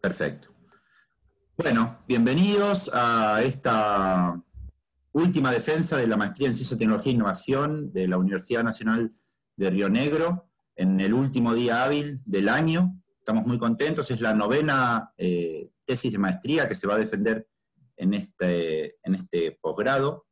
Perfecto. Bueno, bienvenidos a esta última defensa de la Maestría en Ciencia, Tecnología e Innovación de la Universidad Nacional de Río Negro, en el último día hábil del año. Estamos muy contentos, es la novena tesis de maestría que se va a defender en este posgrado.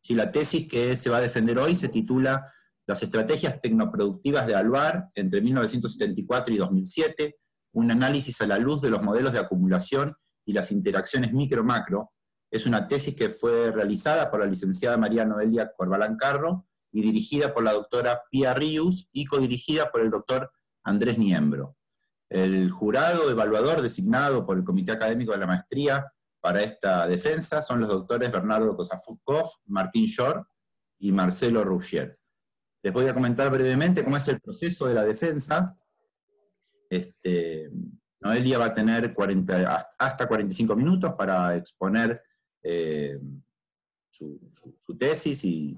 Sí, la tesis que se va a defender hoy se titula Las estrategias tecnoproductivas de ALUAR entre 1974 y 2007, un análisis a la luz de los modelos de acumulación y las interacciones micro-macro. Es una tesis que fue realizada por la licenciada María Noelia Corvalán Carro y dirigida por la doctora Pía Rius y codirigida por el doctor Andrés Niembro. El jurado evaluador designado por el Comité Académico de la Maestría para esta defensa son los doctores Bernardo Kosacoff, Martín Schorr y Marcelo Rougier. Les voy a comentar brevemente cómo es el proceso de la defensa. Noelia va a tener hasta 45 minutos para exponer su tesis y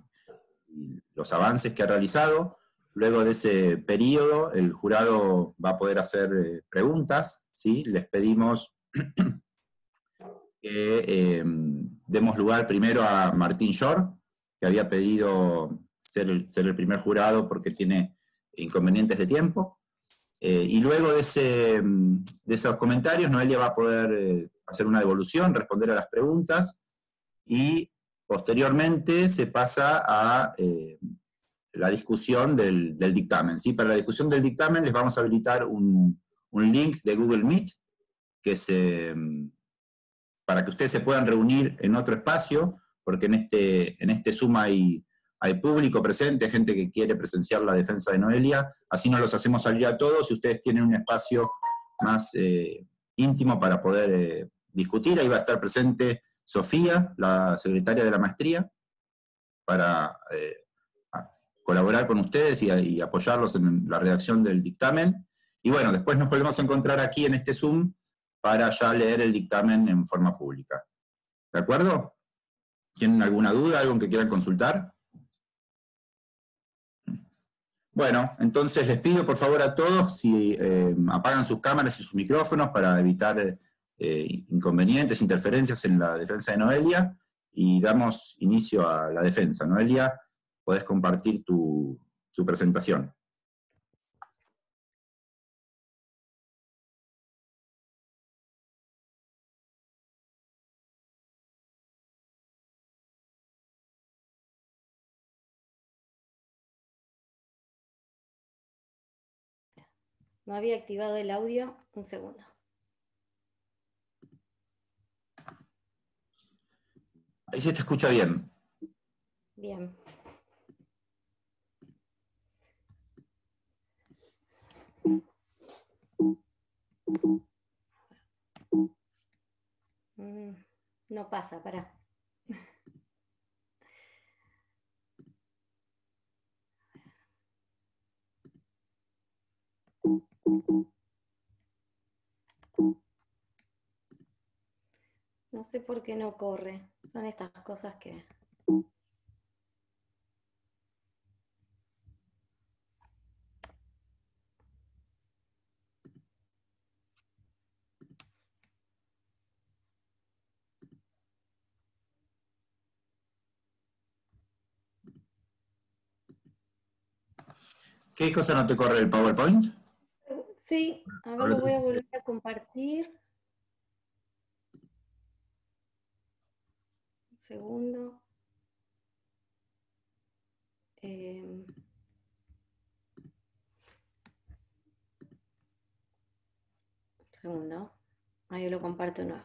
los avances que ha realizado. Luego de ese periodo, el jurado va a poder hacer preguntas, ¿sí? Les pedimos que demos lugar primero a Martín Schorr, que había pedido ser el primer jurado porque tiene inconvenientes de tiempo. Y luego de esos comentarios, Noelia va a poder hacer una devolución, responder a las preguntas, y posteriormente se pasa a la discusión del dictamen, ¿sí? Para la discusión del dictamen les vamos a habilitar un link de Google Meet, para que ustedes se puedan reunir en otro espacio, porque en este Zoom hay público presente, gente que quiere presenciar la defensa de Noelia, así no los hacemos salir a todos, y ustedes tienen un espacio más íntimo para poder discutir. Ahí va a estar presente Sofía, la secretaria de la maestría, para colaborar con ustedes y apoyarlos en la redacción del dictamen. Y bueno, después nos volvemos a encontrar aquí en este Zoom para ya leer el dictamen en forma pública. ¿De acuerdo? ¿Tienen alguna duda, algo que quieran consultar? Bueno, entonces les pido por favor a todos si apagan sus cámaras y sus micrófonos para evitar inconvenientes, interferencias en la defensa de Noelia, y damos inicio a la defensa. Noelia, podés compartir tu presentación. No había activado el audio, un segundo. Ahí se te escucha bien. Bien. No pasa, pará. No sé por qué no corre. Son estas cosas que... ¿Qué cosa no te corre el PowerPoint? Sí, a ver, lo voy a volver a compartir. Un segundo. Un segundo. Ahí lo comparto nuevo.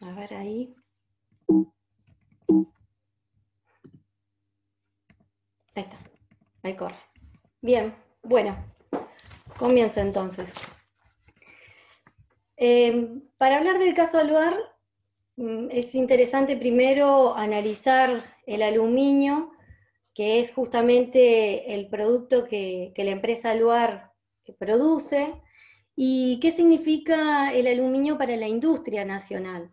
A ver ahí. Ahí está. Ahí corre. Bien, bueno. Comienzo entonces. Para hablar del caso ALUAR, es interesante primero analizar el aluminio que es justamente el producto que la empresa ALUAR produce, y qué significa el aluminio para la industria nacional.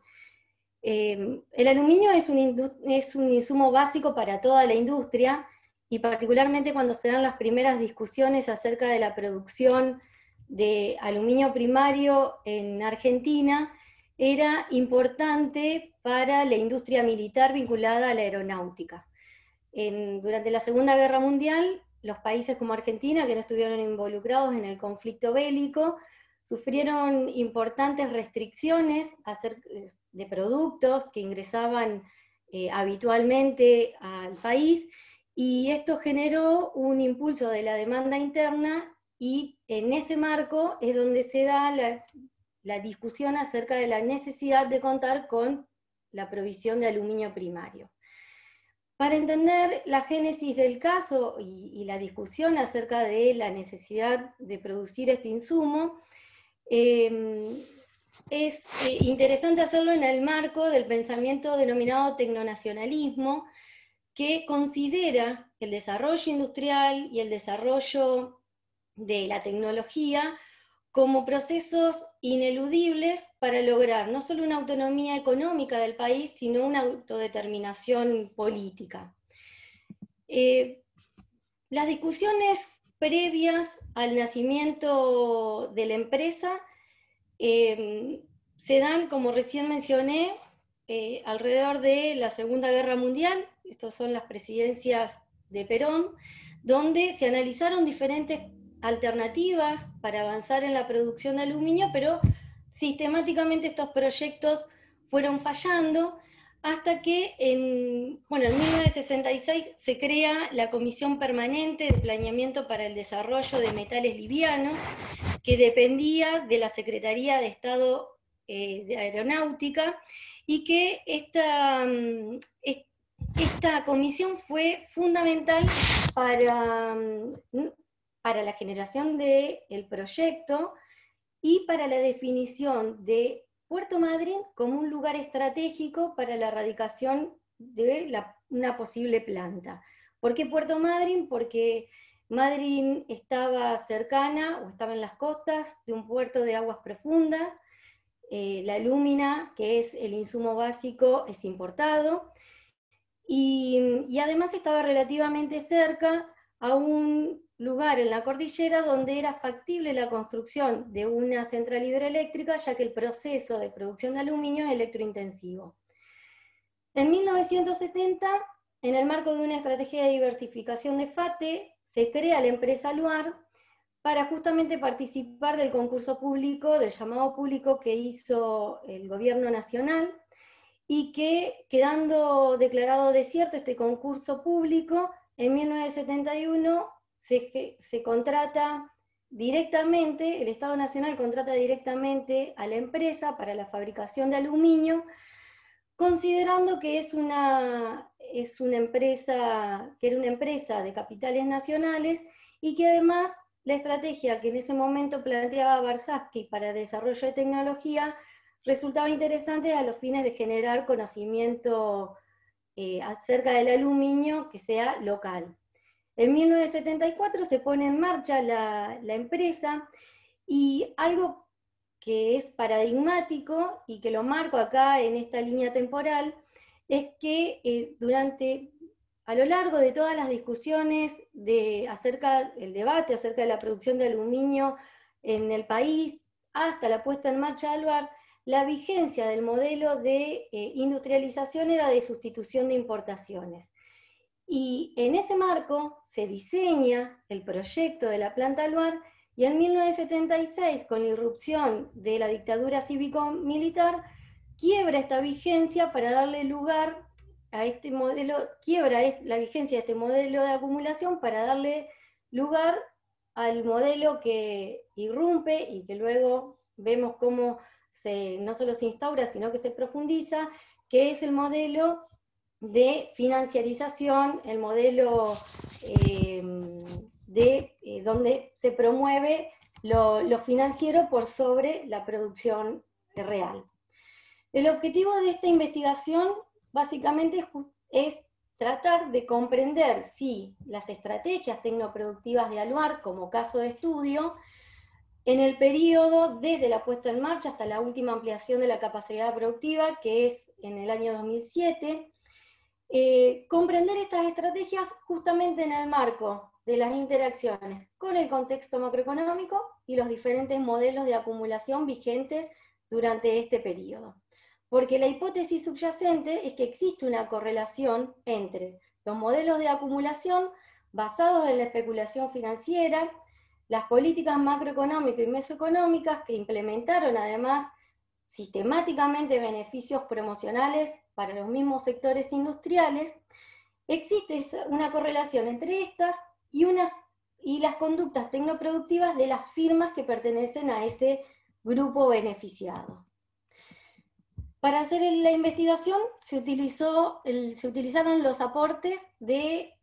El aluminio es un insumo básico para toda la industria, y particularmente cuando se dan las primeras discusiones acerca de la producción de aluminio primario en Argentina, era importante para la industria militar vinculada a la aeronáutica. Durante la Segunda Guerra Mundial, los países como Argentina, que no estuvieron involucrados en el conflicto bélico, sufrieron importantes restricciones de productos que ingresaban habitualmente al país, y esto generó un impulso de la demanda interna, y en ese marco es donde se da la discusión acerca de la necesidad de contar con la provisión de aluminio primario. Para entender la génesis del caso y la discusión acerca de la necesidad de producir este insumo, es interesante hacerlo en el marco del pensamiento denominado tecnonacionalismo, que considera el desarrollo industrial y el desarrollo de la tecnología como procesos ineludibles para lograr no solo una autonomía económica del país, sino una autodeterminación política. Las discusiones previas al nacimiento de la empresa se dan, como recién mencioné, alrededor de la Segunda Guerra Mundial. Estas son las presidencias de Perón, donde se analizaron diferentes alternativas para avanzar en la producción de aluminio, pero sistemáticamente estos proyectos fueron fallando, hasta que en 1966 se crea la Comisión Permanente de Planeamiento para el Desarrollo de Metales Livianos, que dependía de la Secretaría de Estado de Aeronáutica, y que esta comisión fue fundamental para la generación del proyecto y para la definición de Puerto Madryn como un lugar estratégico para la erradicación de una posible planta. ¿Por qué Puerto Madryn? Porque Madryn estaba cercana, o estaba en las costas, de un puerto de aguas profundas, la alúmina, que es el insumo básico, es importado, y además estaba relativamente cerca a un lugar en la cordillera donde era factible la construcción de una central hidroeléctrica, ya que el proceso de producción de aluminio es electrointensivo. En 1970, en el marco de una estrategia de diversificación de FATE, se crea la empresa ALUAR para justamente participar del concurso público, del llamado público que hizo el gobierno nacional, y que, quedando declarado desierto este concurso público, en 1971 se contrata directamente, el Estado Nacional contrata directamente a la empresa para la fabricación de aluminio, considerando que era una empresa de capitales nacionales, y que además la estrategia que en ese momento planteaba Varsavsky para desarrollo de tecnología resultaba interesante a los fines de generar conocimiento acerca del aluminio que sea local. En 1974 se pone en marcha la empresa, y algo que es paradigmático, y que lo marco acá en esta línea temporal, es que a lo largo de todas las discusiones el debate acerca de la producción de aluminio en el país, hasta la puesta en marcha de ALUAR, la vigencia del modelo de industrialización era de sustitución de importaciones. Y en ese marco se diseña el proyecto de la planta ALUAR, y en 1976, con la irrupción de la dictadura cívico-militar, quiebra esta vigencia para darle lugar a este modelo, quiebra la vigencia de este modelo de acumulación para darle lugar al modelo que irrumpe y que luego vemos cómo no solo se instaura, sino que se profundiza, que es el modelo de financiarización, el modelo donde se promueve lo financiero por sobre la producción real. El objetivo de esta investigación básicamente es tratar de comprender si las estrategias tecnoproductivas de ALUAR como caso de estudio, en el periodo desde la puesta en marcha hasta la última ampliación de la capacidad productiva, que es en el año 2007, comprender estas estrategias justamente en el marco de las interacciones con el contexto macroeconómico y los diferentes modelos de acumulación vigentes durante este periodo. Porque la hipótesis subyacente es que existe una correlación entre los modelos de acumulación basados en la especulación financiera, las políticas macroeconómicas y mesoeconómicas que implementaron además sistemáticamente beneficios promocionales para los mismos sectores industriales, existe una correlación entre estas y las conductas tecnoproductivas de las firmas que pertenecen a ese grupo beneficiado. Para hacer la investigación se utilizaron los aportes de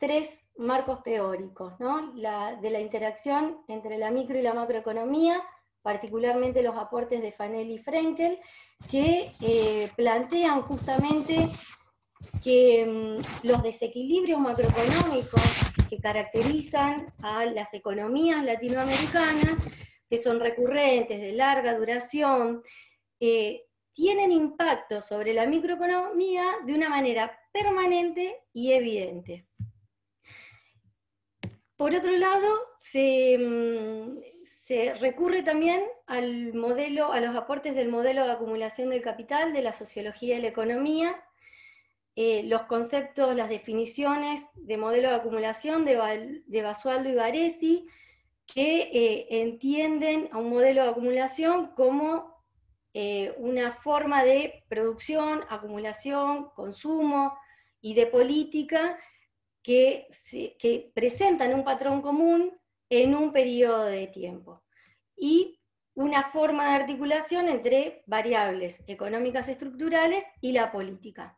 tres marcos teóricos, ¿no? De la interacción entre la micro y la macroeconomía, particularmente los aportes de Fanelli y Frenkel, que plantean justamente que los desequilibrios macroeconómicos que caracterizan a las economías latinoamericanas, que son recurrentes, de larga duración, tienen impacto sobre la microeconomía de una manera permanente y evidente. Por otro lado, se recurre también a los aportes del modelo de acumulación del capital, de la sociología y la economía, los conceptos, las definiciones de modelo de acumulación de Basualdo y Varesi, que entienden a un modelo de acumulación como una forma de producción, acumulación, consumo y de política que presentan un patrón común en un periodo de tiempo. Y una forma de articulación entre variables económicas estructurales y la política.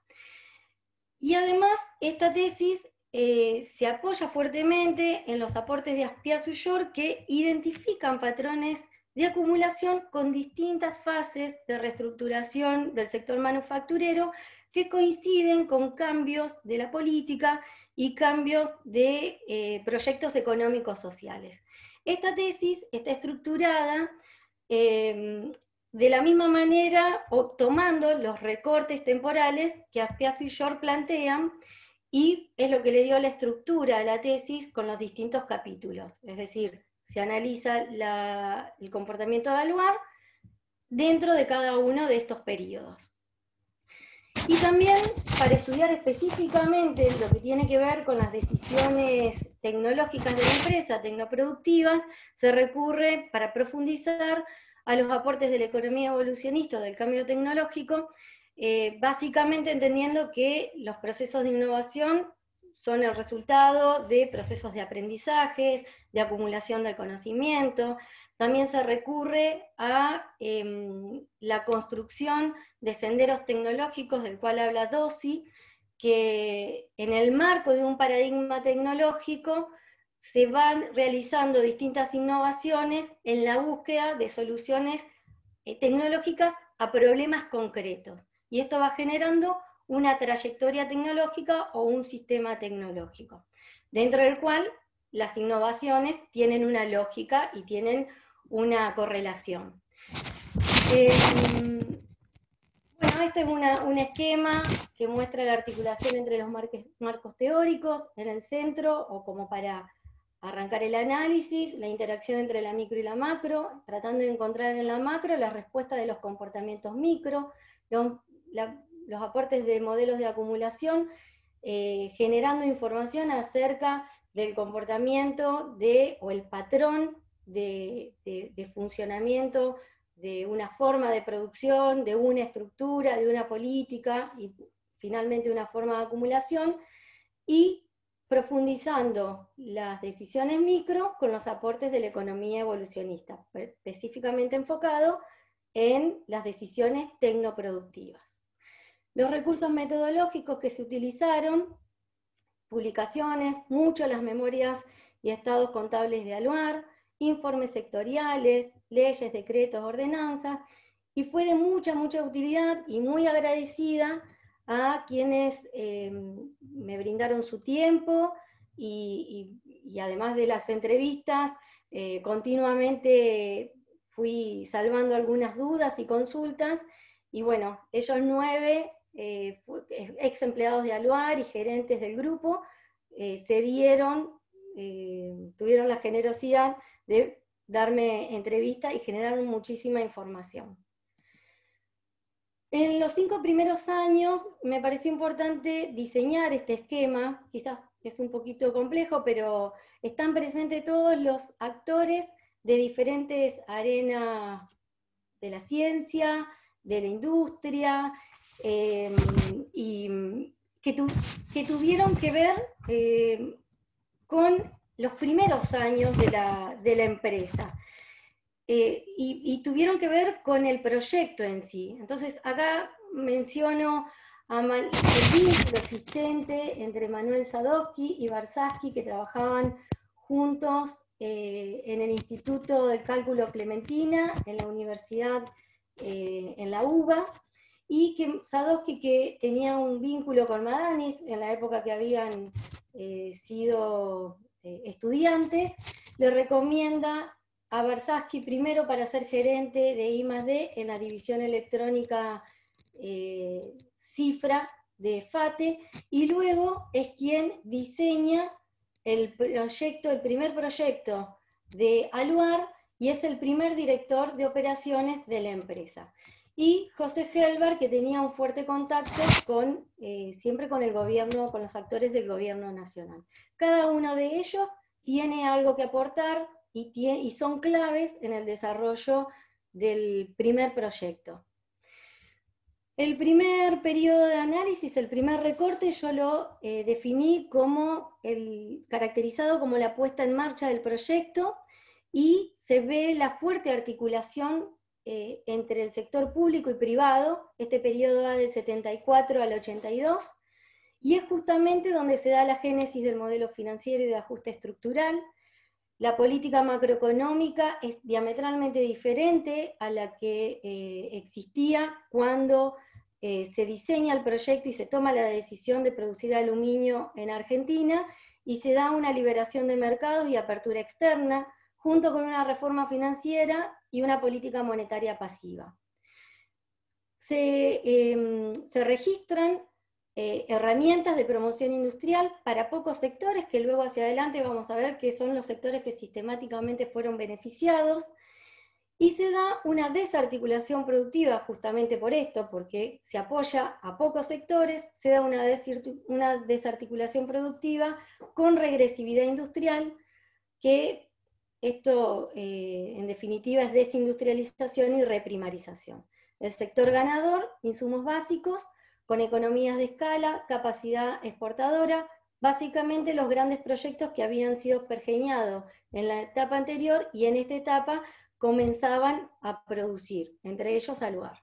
Y además esta tesis se apoya fuertemente en los aportes de Azpiazu y Schorr, que identifican patrones de acumulación con distintas fases de reestructuración del sector manufacturero que coinciden con cambios de la política y cambios de proyectos económicos sociales. Esta tesis está estructurada de la misma manera, tomando los recortes temporales que Azpiazu y Schorr plantean, y es lo que le dio la estructura a la tesis con los distintos capítulos, es decir, se analiza el comportamiento de ALUAR dentro de cada uno de estos periodos. Y también para estudiar específicamente lo que tiene que ver con las decisiones tecnológicas de la empresa, tecnoproductivas, se recurre para profundizar a los aportes de la economía evolucionista del cambio tecnológico, básicamente entendiendo que los procesos de innovación son el resultado de procesos de aprendizajes, de acumulación de conocimiento. También se recurre a la construcción de senderos tecnológicos, del cual habla Dosi, que en el marco de un paradigma tecnológico se van realizando distintas innovaciones en la búsqueda de soluciones tecnológicas a problemas concretos. Y esto va generando una trayectoria tecnológica o un sistema tecnológico, dentro del cual las innovaciones tienen una lógica y tienen una correlación. Bueno, este es un esquema que muestra la articulación entre los marcos teóricos en el centro, o como para arrancar el análisis, la interacción entre la micro y la macro, tratando de encontrar en la macro la respuesta de los comportamientos micro, los aportes de modelos de acumulación, generando información acerca del comportamiento o el patrón de funcionamiento de una forma de producción, de una estructura, de una política, y finalmente una forma de acumulación, y profundizando las decisiones micro con los aportes de la economía evolucionista, específicamente enfocado en las decisiones tecnoproductivas. Los recursos metodológicos que se utilizaron, publicaciones, mucho las memorias y estados contables de ALUAR, informes sectoriales, leyes, decretos, ordenanzas, y fue de mucha utilidad y muy agradecida a quienes me brindaron su tiempo y además de las entrevistas, continuamente fui salvando algunas dudas y consultas, y bueno, ellos 9 ex empleados de ALUAR y gerentes del grupo tuvieron la generosidad de darme entrevista y generaron muchísima información. En los 5 primeros años me pareció importante diseñar este esquema, quizás es un poquito complejo, pero están presentes todos los actores de diferentes arenas de la ciencia, de la industria, y que tuvieron que ver con los primeros años de la empresa, y tuvieron que ver con el proyecto en sí. Entonces acá menciono el vínculo existente entre Manuel Sadosky y Bersaski, que trabajaban juntos en el Instituto de Cálculo Clementina, en la Universidad, en la UBA, y que Sadosky, que tenía un vínculo con Madanes en la época que habían sido estudiantes, le recomienda a Varsavsky primero para ser gerente de I+D en la división electrónica cifra de FATE, y luego es quien diseña el primer proyecto de ALUAR, y es el primer director de operaciones de la empresa. Y José Helvar, que tenía un fuerte contacto con, siempre con el gobierno, con los actores del gobierno nacional. Cada uno de ellos tiene algo que aportar y son claves en el desarrollo del primer proyecto. El primer periodo de análisis, el primer recorte, yo lo definí como caracterizado como la puesta en marcha del proyecto, y se ve la fuerte articulación entre el sector público y privado. Este periodo va del 74 al 82, y es justamente donde se da la génesis del modelo financiero y de ajuste estructural. La política macroeconómica es diametralmente diferente a la que existía cuando se diseña el proyecto y se toma la decisión de producir aluminio en Argentina, y se da una liberación de mercados y apertura externa, junto con una reforma financiera y una política monetaria pasiva. Se registran herramientas de promoción industrial para pocos sectores, que luego hacia adelante vamos a ver que son los sectores que sistemáticamente fueron beneficiados, y se da una desarticulación productiva justamente por esto, porque se apoya a pocos sectores, se da una desarticulación productiva con regresividad industrial, que esto, en definitiva, es desindustrialización y reprimarización. El sector ganador, insumos básicos, con economías de escala, capacidad exportadora, básicamente los grandes proyectos que habían sido pergeñados en la etapa anterior y en esta etapa comenzaban a producir, entre ellos ALUAR.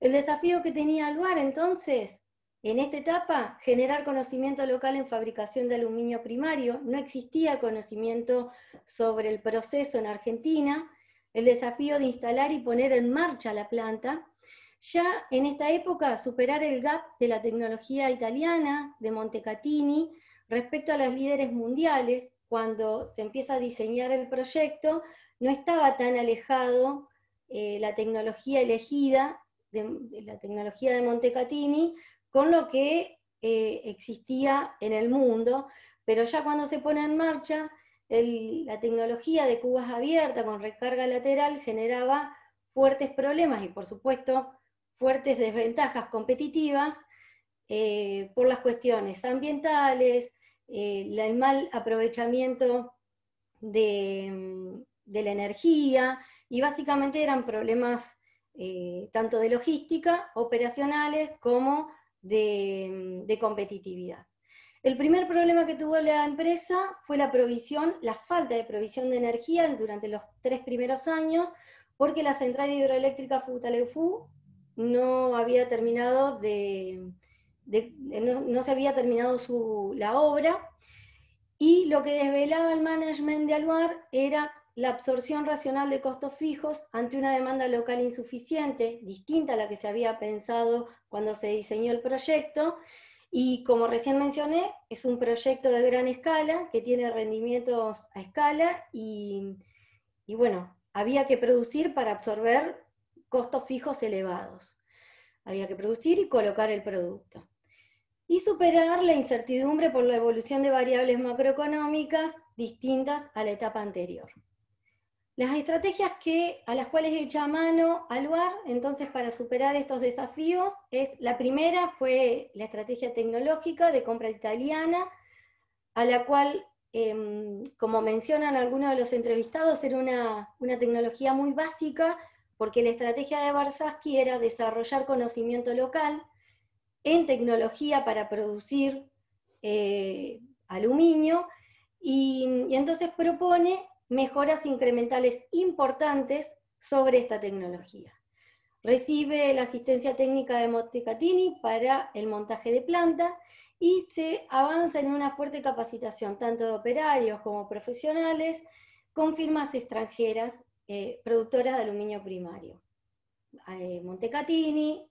El desafío que tenía ALUAR entonces, en esta etapa, generar conocimiento local en fabricación de aluminio primario. No existía conocimiento sobre el proceso en Argentina, el desafío de instalar y poner en marcha la planta. Ya en esta época, superar el gap de la tecnología italiana, de Montecatini, respecto a los líderes mundiales. Cuando se empieza a diseñar el proyecto, no estaba tan alejado la tecnología elegida, la tecnología de Montecatini, con lo que existía en el mundo, pero ya cuando se pone en marcha, la tecnología de cubas abiertas con recarga lateral generaba fuertes problemas y por supuesto fuertes desventajas competitivas por las cuestiones ambientales, el mal aprovechamiento de la energía, y básicamente eran problemas tanto de logística, operacionales, como de competitividad. El primer problema que tuvo la empresa fue la falta de provisión de energía durante los 3 primeros años, porque la central hidroeléctrica Futaleufú no había terminado no se había terminado la obra, y lo que desvelaba el management de ALUAR era la absorción racional de costos fijos ante una demanda local insuficiente, distinta a la que se había pensado cuando se diseñó el proyecto, y como recién mencioné, es un proyecto de gran escala, que tiene rendimientos a escala, y bueno, había que producir para absorber costos fijos elevados. Había que producir y colocar el producto. Y superar la incertidumbre por la evolución de variables macroeconómicas distintas a la etapa anterior. Las estrategias a las cuales echa mano ALUAR, entonces, para superar estos desafíos, es la primera fue la estrategia tecnológica de compra italiana, a la cual, como mencionan algunos de los entrevistados, era una tecnología muy básica, porque la estrategia de Varsavsky era desarrollar conocimiento local en tecnología para producir aluminio, y entonces propone mejoras incrementales importantes sobre esta tecnología. Recibe la asistencia técnica de Montecatini para el montaje de planta y se avanza en una fuerte capacitación tanto de operarios como profesionales con firmas extranjeras productoras de aluminio primario. Montecatini,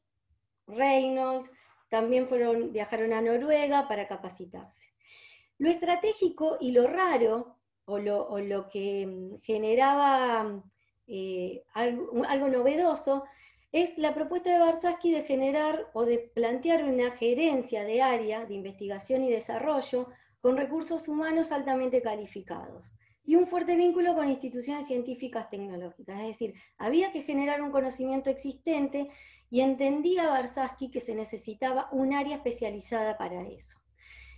Reynolds, también viajaron a Noruega para capacitarse. Lo estratégico y lo raro o lo que generaba algo novedoso, es la propuesta de Varsavsky de generar o de plantear una gerencia de área de investigación y desarrollo con recursos humanos altamente calificados y un fuerte vínculo con instituciones científicas tecnológicas. Es decir, había que generar un conocimiento existente y entendía Varsavsky que se necesitaba un área especializada para eso.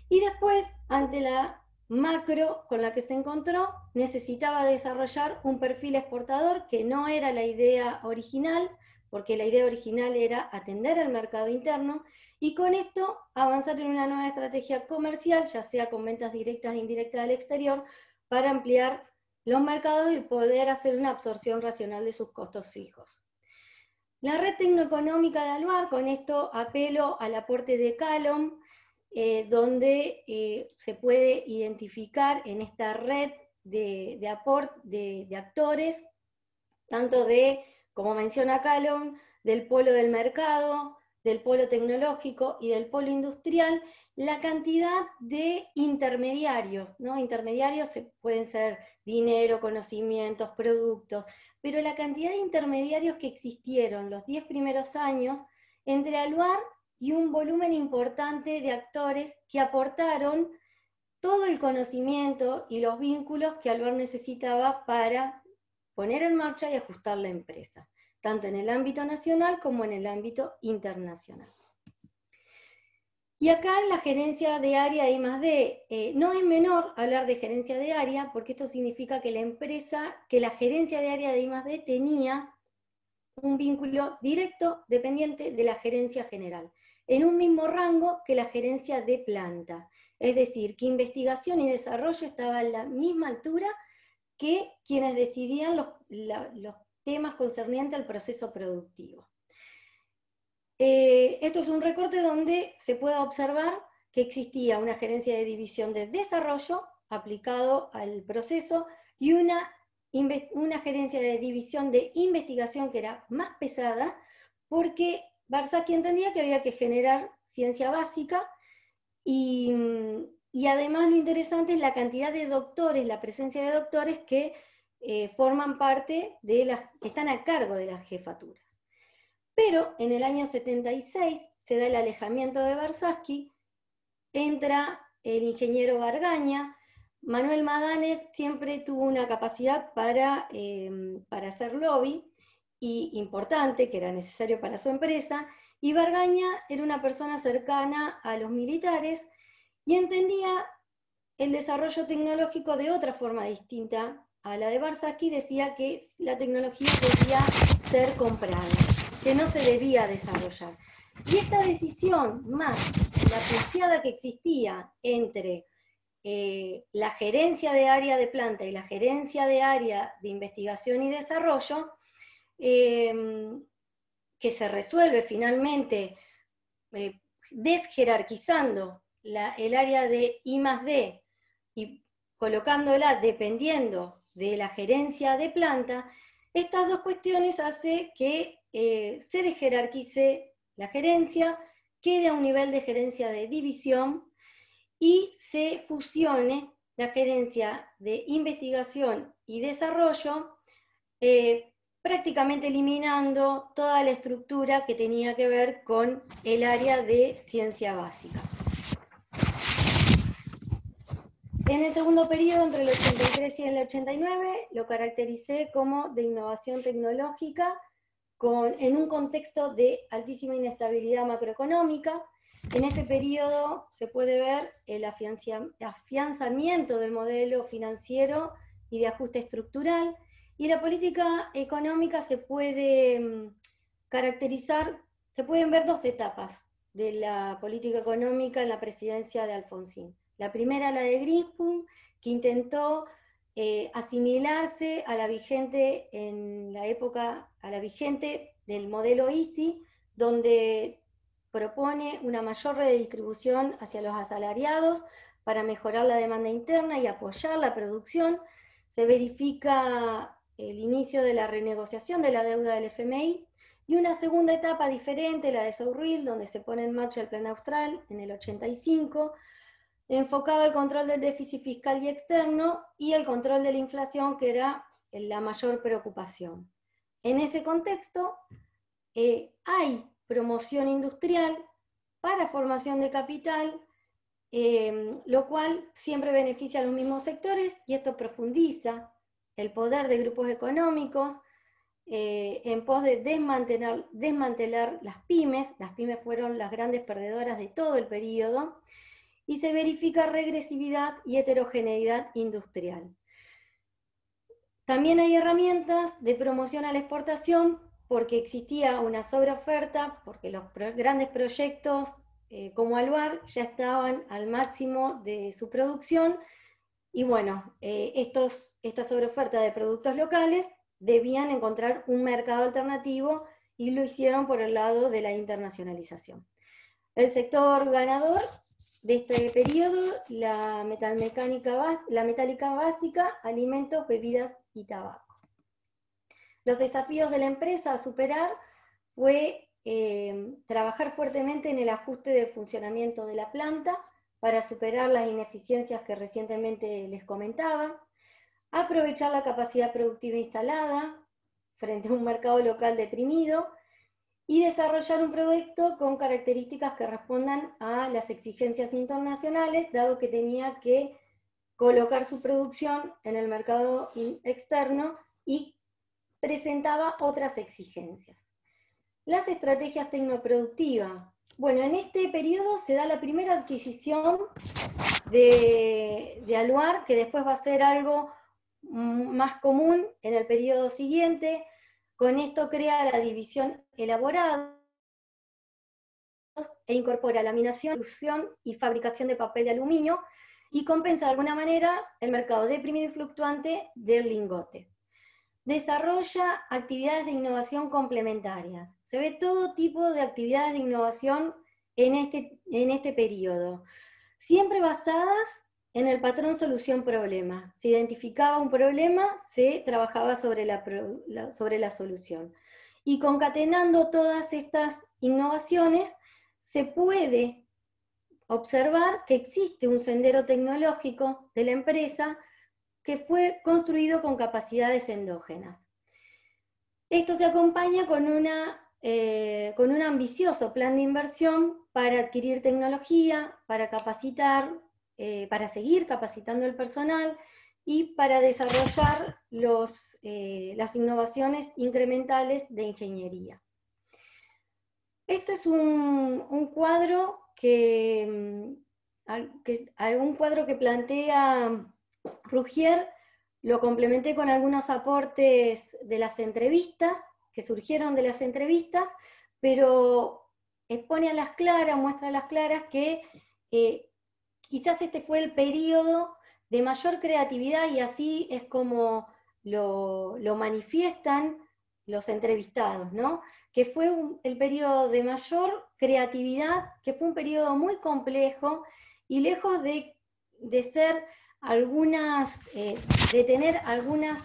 Y después, ante la macro con la que se encontró, necesitaba desarrollar un perfil exportador, que no era la idea original, porque la idea original era atender al mercado interno, y con esto avanzar en una nueva estrategia comercial, ya sea con ventas directas e indirectas al exterior, para ampliar los mercados y poder hacer una absorción racional de sus costos fijos. La red tecnoeconómica de ALUAR, con esto apelo al aporte de Callum, donde se puede identificar en esta red de actores, tanto como menciona Callum, del polo del mercado, del polo tecnológico y del polo industrial, la cantidad de intermediarios, ¿no? Intermediarios pueden ser dinero, conocimientos, productos, pero la cantidad de intermediarios que existieron los 10 primeros años entre ALUAR y un volumen importante de actores que aportaron todo el conocimiento y los vínculos que ALUAR necesitaba para poner en marcha y ajustar la empresa, tanto en el ámbito nacional como en el ámbito internacional. Y acá la gerencia de área I+D, no es menor hablar de gerencia de área, porque esto significa que la gerencia de área de I+D tenía un vínculo directo dependiente de la gerencia general, en un mismo rango que la gerencia de planta. Es decir, que investigación y desarrollo estaba en la misma altura que quienes decidían los temas concernientes al proceso productivo. Esto es un recorte donde se puede observar que existía una gerencia de división de desarrollo aplicado al proceso y una gerencia de división de investigación que era más pesada, porque Varsavsky entendía que había que generar ciencia básica y además lo interesante es la cantidad de doctores, la presencia de doctores que forman parte que están a cargo de las jefaturas. Pero en el año 76 se da el alejamiento de Varsavsky, entra el ingeniero Vargaña. Manuel Madanes siempre tuvo una capacidad para hacer lobby, y importante, que era necesario para su empresa, y Vargaña era una persona cercana a los militares y entendía el desarrollo tecnológico de otra forma distinta a la de Varsavsky. Decía que la tecnología debía ser comprada, que no se debía desarrollar. Y esta decisión, más la preciada que existía entre la gerencia de área de planta y la gerencia de área de investigación y desarrollo, que se resuelve finalmente desjerarquizando el área de I+D y colocándola dependiendo de la gerencia de planta, estas dos cuestiones hacen que se desjerarquice la gerencia, quede a un nivel de gerencia de división y se fusione la gerencia de investigación y desarrollo, prácticamente eliminando toda la estructura que tenía que ver con el área de ciencia básica. En el segundo periodo, entre el 83 y el 89, lo caractericé como de innovación tecnológica en un contexto de altísima inestabilidad macroeconómica. En este periodo se puede ver el afianzamiento del modelo financiero y de ajuste estructural, y la política económica se puede caracterizar, se pueden ver dos etapas de la política económica en la presidencia de Alfonsín. La primera, la de Grinspoon, que intentó asimilarse a la vigente en la época, a la vigente del modelo ISI, donde propone una mayor redistribución hacia los asalariados para mejorar la demanda interna y apoyar la producción. Se verifica el inicio de la renegociación de la deuda del FMI, y una segunda etapa diferente, la de Souril, donde se pone en marcha el Plan Austral en el 85, enfocaba el control del déficit fiscal y externo y el control de la inflación, que era la mayor preocupación. En ese contexto hay promoción industrial para formación de capital, lo cual siempre beneficia a los mismos sectores, y esto profundiza el poder de grupos económicos en pos de desmantelar las pymes. Las pymes fueron las grandes perdedoras de todo el periodo, y se verifica regresividad y heterogeneidad industrial. También hay herramientas de promoción a la exportación, porque existía una sobreoferta, porque los grandes proyectos como ALUAR ya estaban al máximo de su producción, y bueno, esta sobreoferta de productos locales debían encontrar un mercado alternativo, y lo hicieron por el lado de la internacionalización. El sector ganador de este periodo, la metálica básica, alimentos, bebidas y tabaco. Los desafíos de la empresa a superar fue trabajar fuertemente en el ajuste de funcionamiento de la planta para superar las ineficiencias que recientemente les comentaba, aprovechar la capacidad productiva instalada frente a un mercado local deprimido, y desarrollar un proyecto con características que respondan a las exigencias internacionales, dado que tenía que colocar su producción en el mercado externo y presentaba otras exigencias. Las estrategias tecnoproductivas. Bueno, en este periodo se da la primera adquisición de ALUAR, que después va a ser algo más común en el periodo siguiente. Con esto crea la división elaborados e incorpora laminación, producción y fabricación de papel de aluminio, y compensa de alguna manera el mercado deprimido y fluctuante del lingote. Desarrolla actividades de innovación complementarias. Se ve todo tipo de actividades de innovación en este periodo, siempre basadas en el patrón solución-problema. Se identificaba un problema, se trabajaba sobre la solución. Y concatenando todas estas innovaciones, se puede observar que existe un sendero tecnológico de la empresa que fue construido con capacidades endógenas. Esto se acompaña con un ambicioso plan de inversión para adquirir tecnología, para capacitar, para seguir capacitando el personal y para desarrollar las innovaciones incrementales de ingeniería. Este es un cuadro que plantea Rougier. Lo complementé con algunos aportes de las entrevistas, que surgieron de las entrevistas, pero expone a las claras, muestra a las claras que quizás este fue el periodo de mayor creatividad, y así es como lo manifiestan los entrevistados, ¿no? Que fue el periodo de mayor creatividad, que fue un periodo muy complejo, y lejos de ser algunas, de tener algunas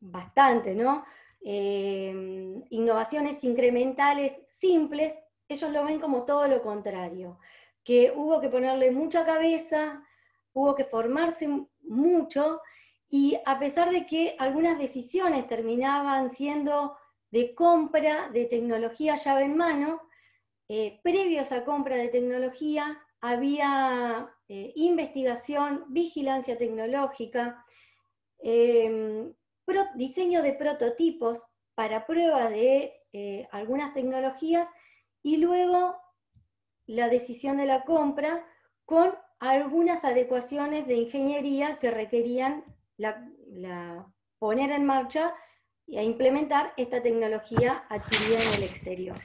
bastante, ¿no? Innovaciones incrementales simples, ellos lo ven como todo lo contrario, que hubo que ponerle mucha cabeza, hubo que formarse mucho, y a pesar de que algunas decisiones terminaban siendo de compra de tecnología llave en mano, previos a compra de tecnología había investigación, vigilancia tecnológica, diseño de prototipos para prueba de algunas tecnologías, y luego la decisión de la compra con algunas adecuaciones de ingeniería que requerían poner en marcha e implementar esta tecnología adquirida en el exterior.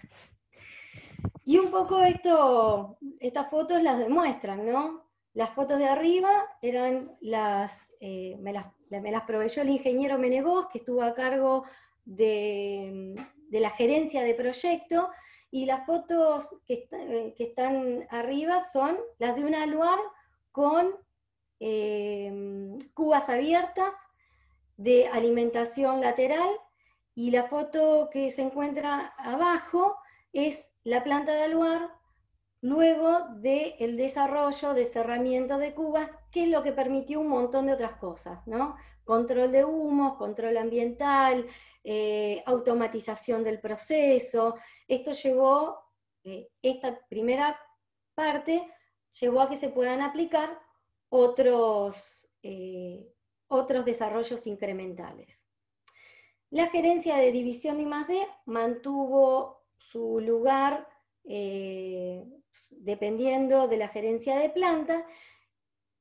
Y un poco esto, estas fotos las demuestran, ¿no? Las fotos de arriba eran me las proveyó el ingeniero Menegós, que estuvo a cargo de la gerencia de proyecto, y las fotos que están arriba son las de una ALUAR con cubas abiertas de alimentación lateral, y la foto que se encuentra abajo es la planta de ALUAR, luego del desarrollo de cerramiento de cubas, que es lo que permitió un montón de otras cosas, ¿no? Control de humos, control ambiental, automatización del proceso. Esto llevó, esta primera parte llevó a que se puedan aplicar otros desarrollos incrementales. La gerencia de división de I+D mantuvo su lugar dependiendo de la gerencia de planta.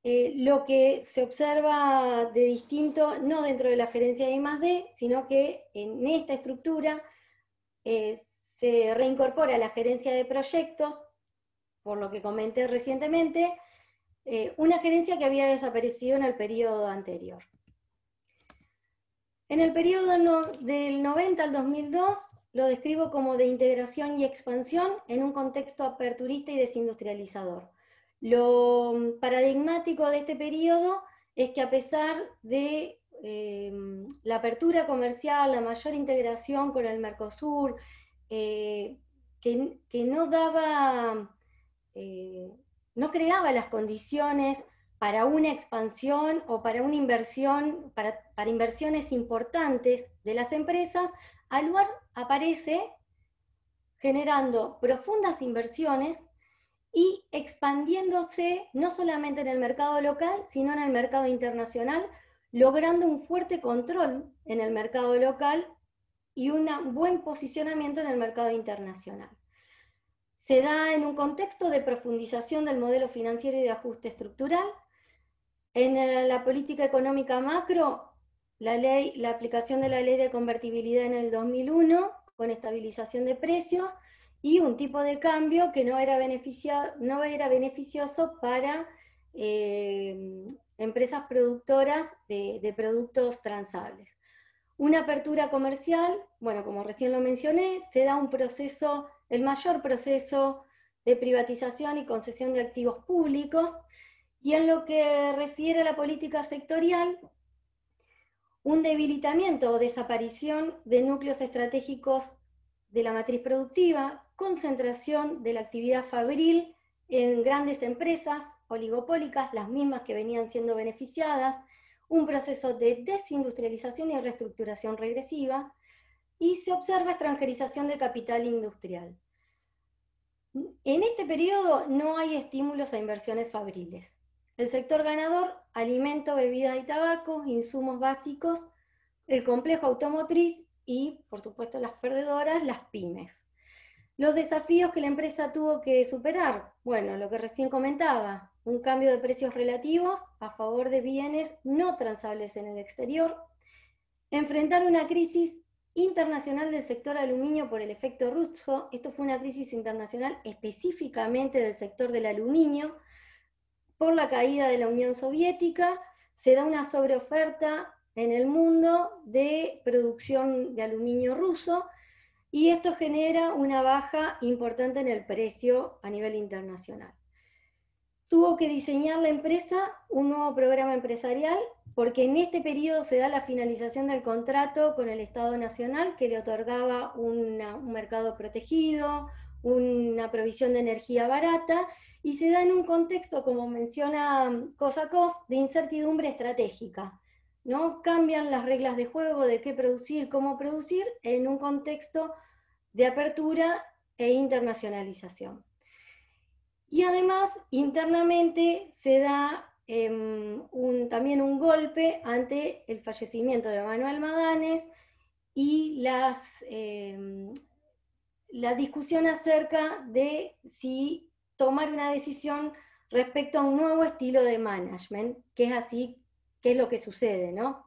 Lo que se observa de distinto, no dentro de la gerencia de I+D, sino que en esta estructura se reincorpora la gerencia de proyectos, por lo que comenté recientemente, una gerencia que había desaparecido en el periodo anterior. En el periodo del 90 al 2002, lo describo como de integración y expansión en un contexto aperturista y desindustrializador. Lo paradigmático de este periodo es que a pesar de la apertura comercial, la mayor integración con el Mercosur, que no daba, no creaba las condiciones para una expansión o para una inversión, para inversiones importantes de las empresas, ALUAR aparece generando profundas inversiones y expandiéndose no solamente en el mercado local, sino en el mercado internacional, logrando un fuerte control en el mercado local y un buen posicionamiento en el mercado internacional. Se da en un contexto de profundización del modelo financiero y de ajuste estructural. En la política económica macro, la aplicación de la ley de convertibilidad en el 2001, con estabilización de precios, y un tipo de cambio que no era beneficioso para empresas productoras de productos transables. Una apertura comercial, bueno, como recién lo mencioné, se da un proceso, el mayor proceso de privatización y concesión de activos públicos, y en lo que refiere a la política sectorial, un debilitamiento o desaparición de núcleos estratégicos de la matriz productiva, concentración de la actividad fabril en grandes empresas oligopólicas, las mismas que venían siendo beneficiadas, un proceso de desindustrialización y reestructuración regresiva, y se observa extranjerización de capital industrial. En este periodo no hay estímulos a inversiones fabriles. El sector ganador, alimento, bebida y tabaco, insumos básicos, el complejo automotriz, y, por supuesto, las perdedoras, las pymes. Los desafíos que la empresa tuvo que superar, bueno, lo que recién comentaba, un cambio de precios relativos a favor de bienes no transables en el exterior, enfrentar una crisis internacional del sector aluminio por el efecto ruso, esto fue una crisis internacional específicamente del sector del aluminio, por la caída de la Unión Soviética, se da una sobreoferta en el mundo de producción de aluminio ruso, y esto genera una baja importante en el precio a nivel internacional. tuvo que diseñar la empresa un nuevo programa empresarial, porque en este periodo se da la finalización del contrato con el Estado Nacional, que le otorgaba un mercado protegido, una provisión de energía barata, y se da en un contexto, como menciona Kosacoff, de incertidumbre estratégica, ¿no? Cambian las reglas de juego de qué producir, cómo producir, en un contexto de apertura e internacionalización. Y además, internamente se da también un golpe ante el fallecimiento de Manuel Madanes y la discusión acerca de si tomar una decisión respecto a un nuevo estilo de management, que es así, que es lo que sucede, ¿no?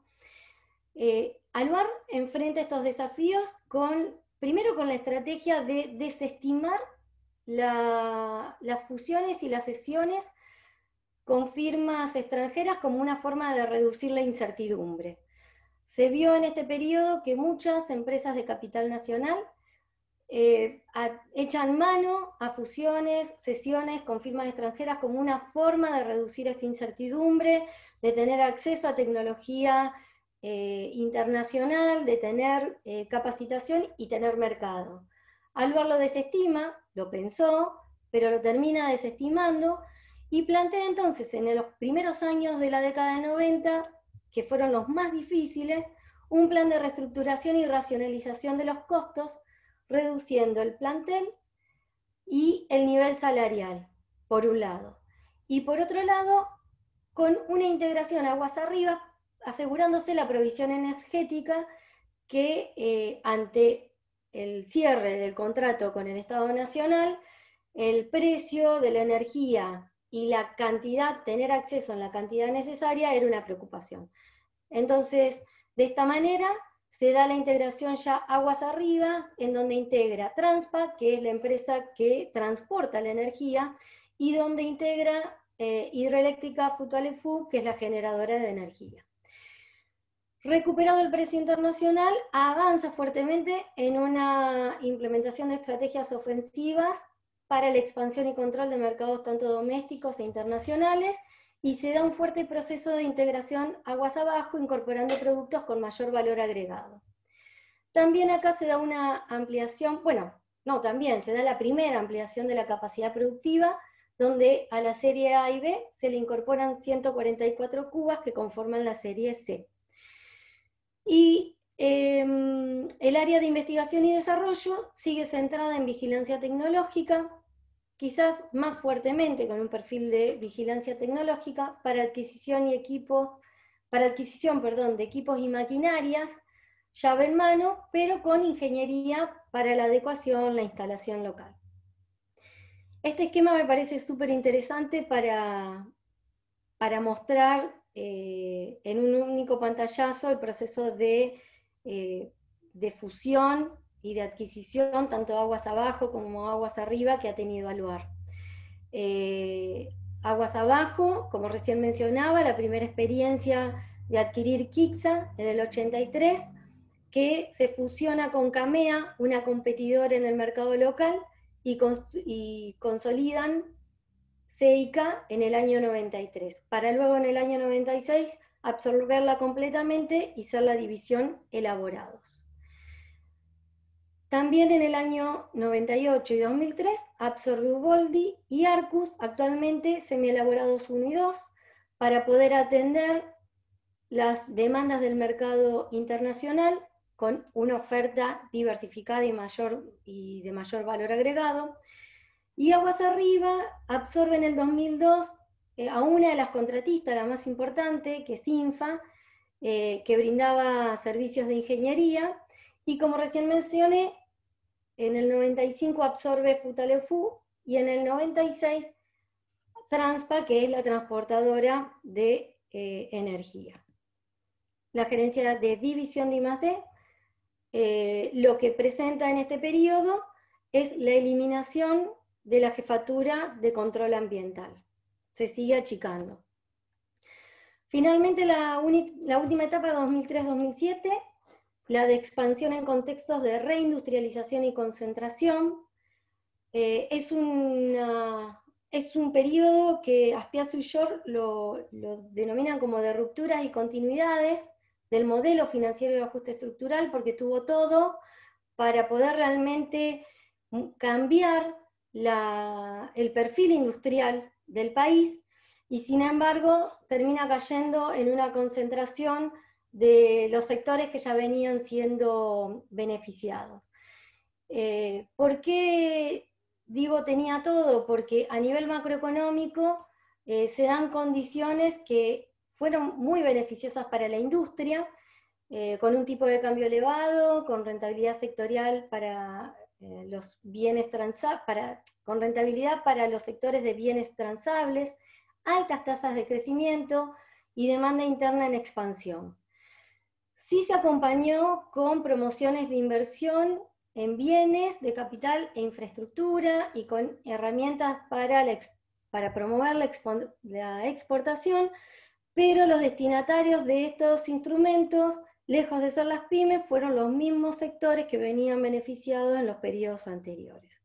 ALUAR enfrenta estos desafíos primero con la estrategia de desestimar las fusiones y las cesiones con firmas extranjeras como una forma de reducir la incertidumbre. Se vio en este periodo que muchas empresas de capital nacional echan mano a fusiones, cesiones con firmas extranjeras como una forma de reducir esta incertidumbre, de tener acceso a tecnología internacional, de tener capacitación y tener mercado. ALUAR lo desestima, lo pensó, pero lo termina desestimando, y plantea entonces en los primeros años de la década de 90, que fueron los más difíciles, un plan de reestructuración y racionalización de los costos, reduciendo el plantel y el nivel salarial, por un lado. Y por otro lado, con una integración aguas arriba, asegurándose la provisión energética que ante el cierre del contrato con el Estado Nacional, el precio de la energía y la cantidad, tener acceso en la cantidad necesaria, era una preocupación. Entonces, de esta manera se da la integración ya aguas arriba, en donde integra Transpa, que es la empresa que transporta la energía, y donde integra Hidroeléctrica Futaleufú, que es la generadora de energía. Recuperado el precio internacional, avanza fuertemente en una implementación de estrategias ofensivas para la expansión y control de mercados tanto domésticos e internacionales, y se da un fuerte proceso de integración aguas abajo, incorporando productos con mayor valor agregado. También acá se da una ampliación, se da la primera ampliación de la capacidad productiva, donde a la serie A y B se le incorporan 144 cubas que conforman la serie C. Y el área de investigación y desarrollo sigue centrada en vigilancia tecnológica, quizás más fuertemente con un perfil de vigilancia tecnológica para adquisición de equipos y maquinarias, llave en mano, pero con ingeniería para la adecuación, la instalación local. Este esquema me parece súper interesante para mostrar en un único pantallazo el proceso de fusión y de adquisición, tanto aguas abajo como aguas arriba, que ha tenido ALUAR. Aguas abajo, como recién mencionaba, la primera experiencia de adquirir Quixa en el 83, que se fusiona con Camea, una competidora en el mercado local, y consolidan CIK en el año 93, para luego en el año 96 absorberla completamente y ser la división Elaborados. También en el año 98 y 2003 absorbió Boldi y Arcus, actualmente Semielaborados 1 y 2, para poder atender las demandas del mercado internacional con una oferta diversificada y de mayor valor agregado. Y aguas arriba absorbe en el 2002 a una de las contratistas, la más importante, que es Infa, que brindaba servicios de ingeniería. Y como recién mencioné, en el 95 absorbe Futaleufú y en el 96 Transpa, que es la transportadora de energía. La gerencia de división de I+D, lo que presenta en este periodo es la eliminación de la jefatura de control ambiental. Se sigue achicando. Finalmente la última etapa, 2003-2007, la de expansión en contextos de reindustrialización y concentración, es una Es un periodo que Azpiazu y Schorr lo denominan como de rupturas y continuidades del modelo financiero de ajuste estructural, porque tuvo todo para poder realmente cambiar el perfil industrial del país, y sin embargo termina cayendo en una concentración de los sectores que ya venían siendo beneficiados. ¿Por qué digo tenía todo? Porque a nivel macroeconómico se dan condiciones que fueron muy beneficiosas para la industria, con un tipo de cambio elevado, con rentabilidad sectorial para los bienes con rentabilidad para los sectores de bienes transables, altas tasas de crecimiento y demanda interna en expansión. Sí se acompañó con promociones de inversión en bienes de capital e infraestructura y con herramientas para promover la exportación, pero los destinatarios de estos instrumentos, lejos de ser las pymes, fueron los mismos sectores que venían beneficiados en los periodos anteriores.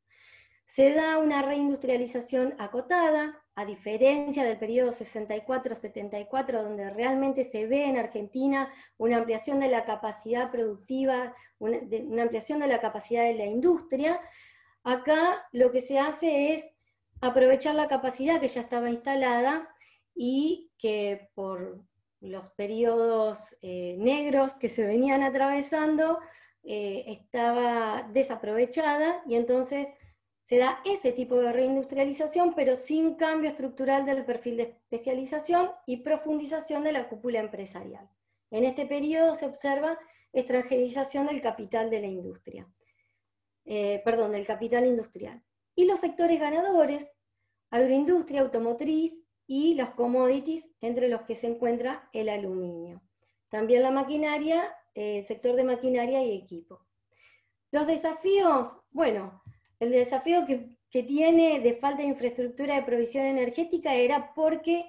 Se da una reindustrialización acotada, a diferencia del periodo 64-74, donde realmente se ve en Argentina una ampliación de la capacidad productiva, una ampliación de la capacidad de la industria. Acá lo que se hace es aprovechar la capacidad que ya estaba instalada y que por los periodos negros que se venían atravesando estaba desaprovechada, y entonces se da ese tipo de reindustrialización, pero sin cambio estructural del perfil de especialización y profundización de la cúpula empresarial. En este periodo se observa extranjerización del capital de la industria, del capital industrial. Y los sectores ganadores, agroindustria, automotriz y los commodities, entre los que se encuentra el aluminio. También la maquinaria, el sector de maquinaria y equipo. Los desafíos, bueno, el desafío que tiene de falta de infraestructura de provisión energética era porque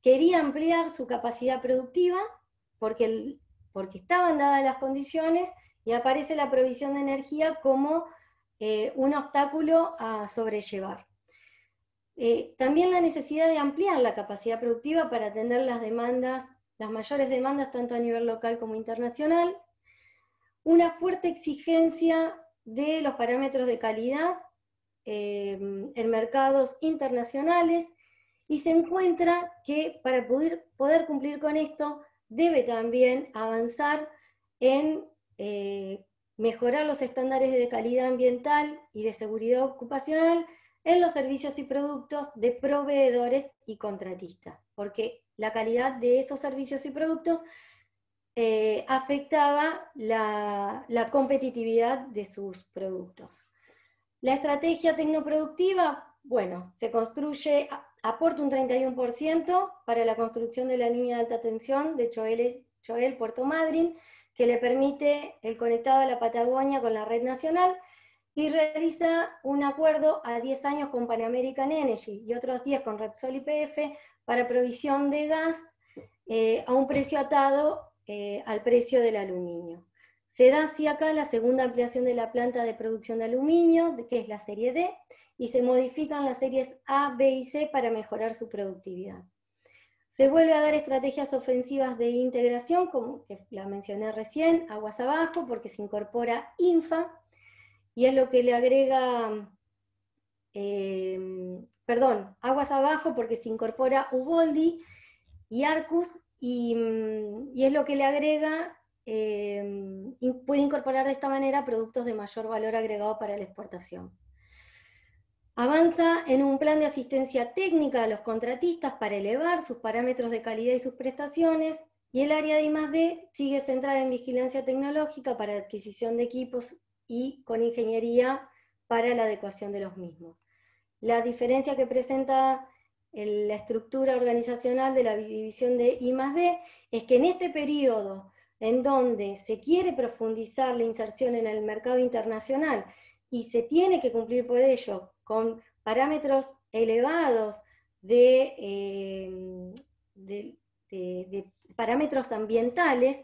quería ampliar su capacidad productiva, porque estaban dadas las condiciones, y aparece la provisión de energía como un obstáculo a sobrellevar. También la necesidad de ampliar la capacidad productiva para atender las mayores demandas tanto a nivel local como internacional, una fuerte exigencia de los parámetros de calidad en mercados internacionales, y se encuentra que para poder cumplir con esto debe también avanzar en mejorar los estándares de calidad ambiental y de seguridad ocupacional en los servicios y productos de proveedores y contratistas, porque la calidad de esos servicios y productos afectaba la competitividad de sus productos. La estrategia tecnoproductiva, bueno, se construye, aporta un 31% para la construcción de la línea de alta tensión de Choel-Puerto Madryn, que le permite el conectado a la Patagonia con la red nacional, y realiza un acuerdo a 10 años con Pan American Energy y otros 10 con Repsol y PF para provisión de gas a un precio atado al precio del aluminio. Se da así acá la segunda ampliación de la planta de producción de aluminio, que es la serie D, y se modifican las series A, B y C para mejorar su productividad. Se vuelve a dar estrategias ofensivas de integración, como que la mencioné recién, aguas abajo, porque se incorpora Infa, y es lo que le agrega, aguas abajo porque se incorpora Uboldi y Arcus, y es lo que le agrega, puede incorporar de esta manera productos de mayor valor agregado para la exportación. Avanza en un plan de asistencia técnica a los contratistas para elevar sus parámetros de calidad y sus prestaciones, y el área de I+D sigue centrada en vigilancia tecnológica para adquisición de equipos y con ingeniería para la adecuación de los mismos. La diferencia que presenta la estructura organizacional de la división de I+D es que en este periodo en donde se quiere profundizar la inserción en el mercado internacional y se tiene que cumplir por ello con parámetros elevados de parámetros ambientales,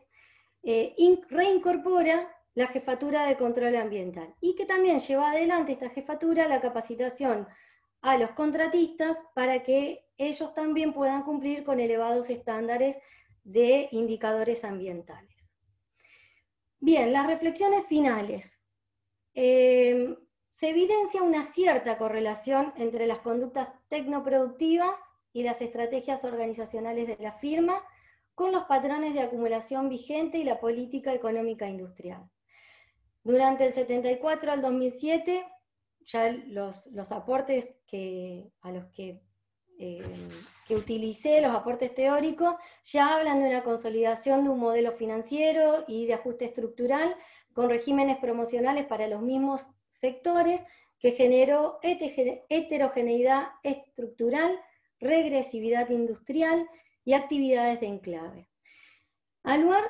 reincorpora la jefatura de control ambiental, y que también lleva adelante esta jefatura la capacitación a los contratistas para que ellos también puedan cumplir con elevados estándares de indicadores ambientales. Bien, las reflexiones finales. Se evidencia una cierta correlación entre las conductas tecnoproductivas y las estrategias organizacionales de la firma con los patrones de acumulación vigente y la política económica industrial. Durante el 74 al 2007, ya los aportes que utilicé, los aportes teóricos, ya hablan de una consolidación de un modelo financiero y de ajuste estructural con regímenes promocionales para los mismos sectores que generó heterogeneidad estructural, regresividad industrial y actividades de enclave. ALUAR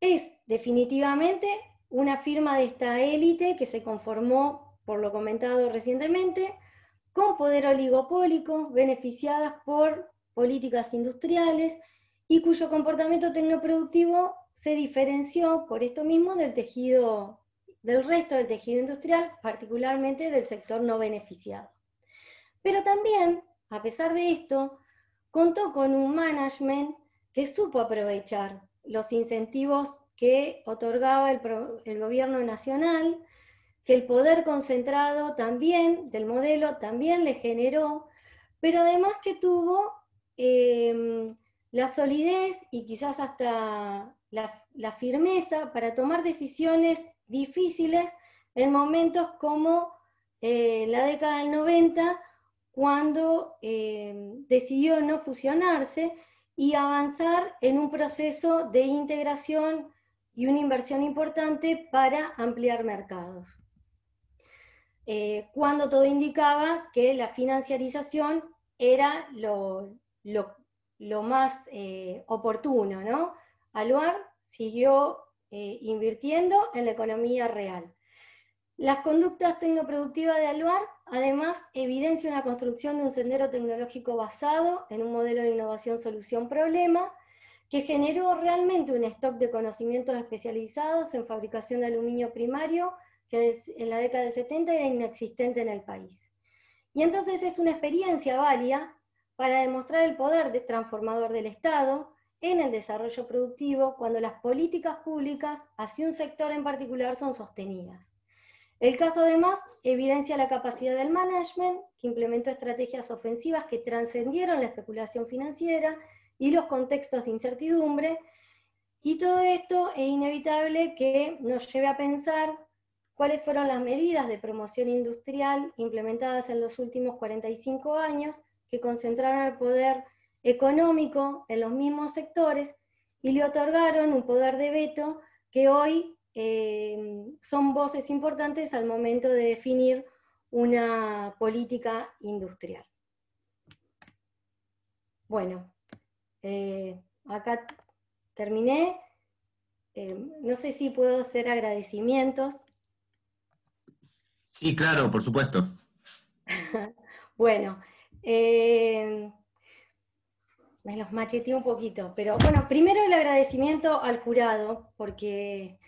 es definitivamente una firma de esta élite que se conformó, por lo comentado recientemente, con poder oligopólico, beneficiadas por políticas industriales y cuyo comportamiento tecnoproductivo se diferenció por esto mismo del resto del tejido industrial, particularmente del sector no beneficiado. Pero también, a pesar de esto, contó con un management que supo aprovechar los incentivos que otorgaba el gobierno nacional, que el poder concentrado también, del modelo, también le generó, pero además que tuvo la solidez y quizás hasta la firmeza para tomar decisiones difíciles en momentos como la década del 90, cuando decidió no fusionarse y avanzar en un proceso de integración y una inversión importante para ampliar mercados. Cuando todo indicaba que la financiarización era lo más oportuno, ¿no? ALUAR siguió invirtiendo en la economía real. Las conductas tecnoproductivas de ALUAR además evidencian la construcción de un sendero tecnológico basado en un modelo de innovación solución-problema que generó realmente un stock de conocimientos especializados en fabricación de aluminio primario, que en la década del 70 era inexistente en el país. Y entonces es una experiencia válida para demostrar el poder transformador del Estado en el desarrollo productivo cuando las políticas públicas hacia un sector en particular son sostenidas. El caso además evidencia la capacidad del management, que implementó estrategias ofensivas que trascendieron la especulación financiera y los contextos de incertidumbre, y todo esto es inevitable que nos lleve a pensar cuáles fueron las medidas de promoción industrial implementadas en los últimos 45 años que concentraron el poder económico en los mismos sectores y le otorgaron un poder de veto que hoy son voces importantes al momento de definir una política industrial. Bueno, acá terminé. No sé si puedo hacer agradecimientos. Sí, claro, por supuesto. Bueno, me los macheteé un poquito, pero bueno, primero el agradecimiento al jurado, porque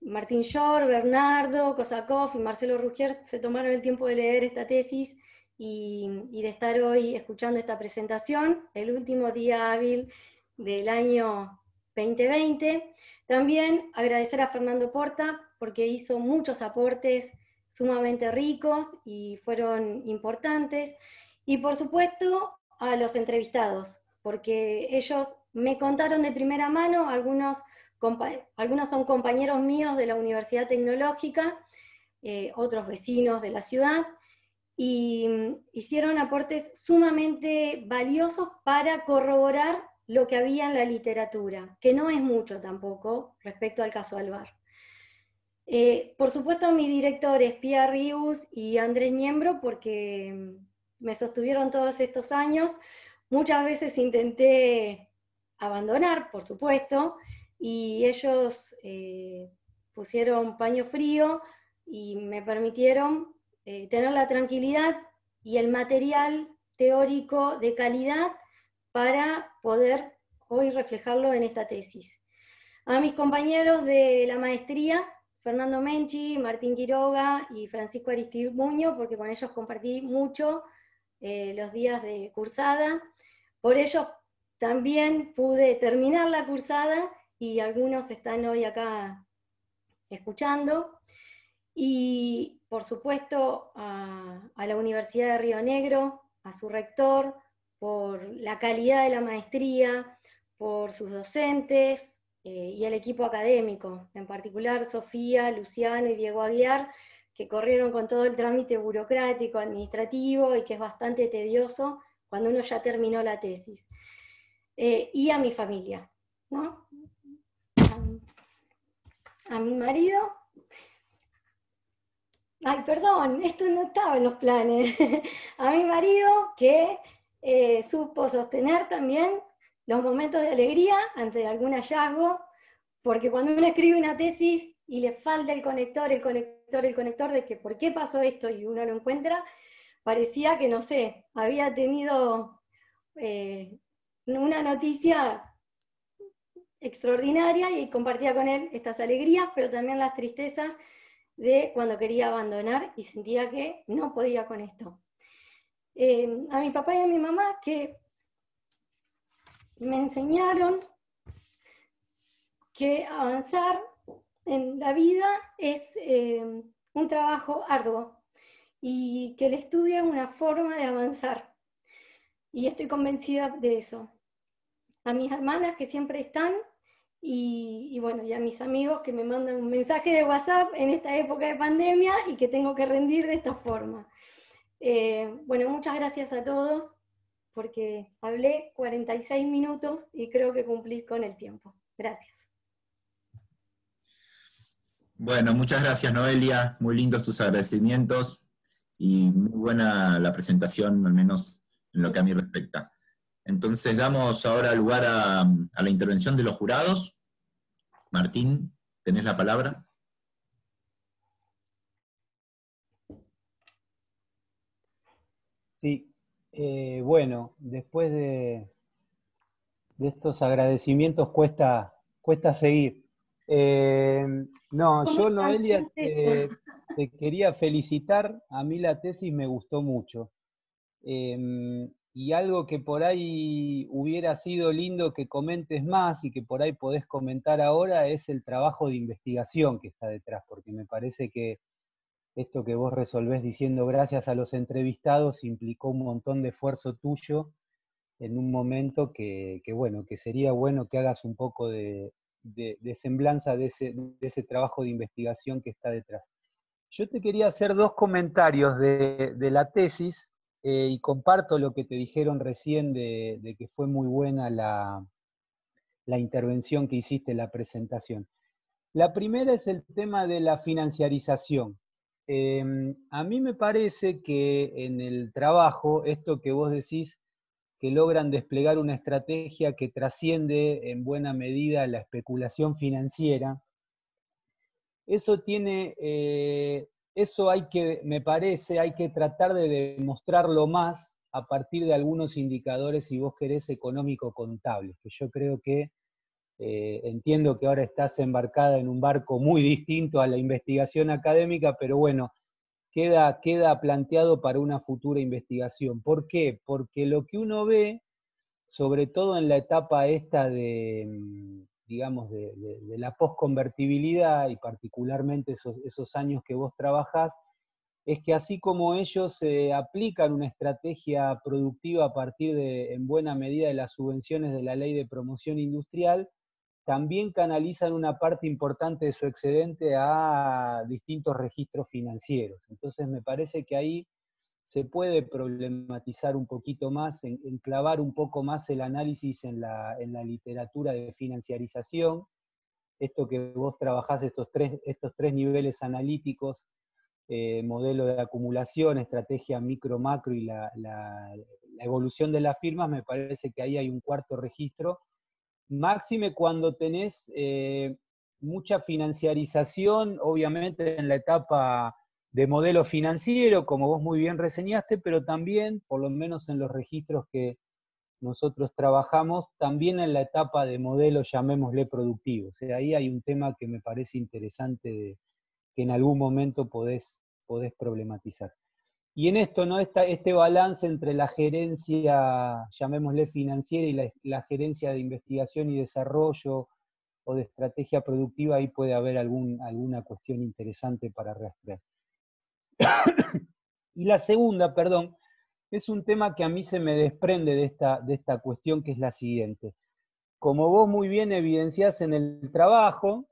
Martín Schorr, Bernardo Kosacoff y Marcelo Rougier se tomaron el tiempo de leer esta tesis y de estar hoy escuchando esta presentación, el último día hábil del año 2020. También agradecer a Fernando Porta, porque hizo muchos aportes sumamente ricos y fueron importantes, y por supuesto a los entrevistados, porque ellos me contaron de primera mano, algunos son compañeros míos de la Universidad Tecnológica, otros vecinos de la ciudad, y hicieron aportes sumamente valiosos para corroborar lo que había en la literatura, que no es mucho tampoco respecto al caso ALUAR. Por supuesto a mis directores Pía Rius y Andrés Niembro, porque me sostuvieron todos estos años. Muchas veces intenté abandonar, por supuesto, y ellos pusieron paño frío y me permitieron tener la tranquilidad y el material teórico de calidad para poder hoy reflejarlo en esta tesis. A mis compañeros de la maestría, Fernando Menchi, Martín Quiroga y Francisco Aristir Muñoz, porque con ellos compartí mucho los días de cursada. Por ello también pude terminar la cursada y algunos están hoy acá escuchando. Y por supuesto a la Universidad de Río Negro, a su rector, por la calidad de la maestría, por sus docentes y al equipo académico, en particular Sofía, Luciano y Diego Aguiar, que corrieron con todo el trámite burocrático, administrativo, y que es bastante tedioso cuando uno ya terminó la tesis. Y a mi familia, ¿no? A mi marido. Ay, perdón, esto no estaba en los planes. A mi marido, que supo sostener también los momentos de alegría ante algún hallazgo, porque cuando uno escribe una tesis y le falta el conector de que por qué pasó esto y uno lo encuentra, parecía que, no sé, había tenido una noticia extraordinaria y compartía con él estas alegrías, pero también las tristezas de cuando quería abandonar y sentía que no podía con esto. A mi papá y a mi mamá, que me enseñaron que avanzar en la vida es un trabajo arduo y que el estudio es una forma de avanzar. Y estoy convencida de eso. A mis hermanas que siempre están y bueno, y a mis amigos que me mandan un mensaje de WhatsApp en esta época de pandemia y que tengo que rendir de esta forma. Bueno, muchas gracias a todos, porque hablé 46 minutos y creo que cumplí con el tiempo. Gracias. Bueno, muchas gracias, Noelia. Muy lindos tus agradecimientos y muy buena la presentación, al menos en lo que a mí respecta. Entonces damos ahora lugar a la intervención de los jurados. Martín, tenés la palabra. Sí, bueno, después de estos agradecimientos cuesta seguir. No, yo, Noelia, te quería felicitar. A mí la tesis me gustó mucho. Y algo que por ahí hubiera sido lindo que comentes más y que por ahí podés comentar ahora es el trabajo de investigación que está detrás, porque me parece que esto que vos resolvés diciendo gracias a los entrevistados implicó un montón de esfuerzo tuyo en un momento que bueno, que sería bueno que hagas un poco de semblanza de ese trabajo de investigación que está detrás. Yo te quería hacer dos comentarios de la tesis, y comparto lo que te dijeron recién de que fue muy buena la intervención que hiciste, la presentación. La primera es el tema de la financiarización. A mí me parece que en el trabajo, esto que vos decís, que logran desplegar una estrategia que trasciende en buena medida la especulación financiera. Eso hay que, me parece, hay que tratar de demostrarlo más a partir de algunos indicadores, si vos querés, económico-contables, que yo creo que entiendo que ahora estás embarcada en un barco muy distinto a la investigación académica, pero bueno, Queda planteado para una futura investigación. ¿Por qué? Porque lo que uno ve, sobre todo en la etapa esta de, digamos, de la posconvertibilidad, y particularmente esos años que vos trabajás, es que así como ellos aplican una estrategia productiva a partir de, en buena medida, de las subvenciones de la Ley de Promoción Industrial, también canalizan una parte importante de su excedente a distintos registros financieros. Entonces me parece que ahí se puede problematizar un poquito más, enclavar un poco más el análisis en la literatura de financiarización, esto que vos trabajás, estos tres niveles analíticos, modelo de acumulación, estrategia micro, macro y la evolución de las firmas. Me parece que ahí hay un cuarto registro, máxime cuando tenés mucha financiarización, obviamente en la etapa de modelo financiero, como vos muy bien reseñaste, pero también, por lo menos en los registros que nosotros trabajamos, también en la etapa de modelo, llamémosle productivo. O sea, ahí hay un tema que me parece interesante que en algún momento podés problematizar. Y en esto, ¿no? Este balance entre la gerencia, llamémosle financiera, y la gerencia de investigación y desarrollo o de estrategia productiva, ahí puede haber alguna cuestión interesante para rastrear. Y la segunda, perdón, es un tema que a mí se me desprende de esta cuestión, que es la siguiente. Como vos muy bien evidenciás en el trabajo,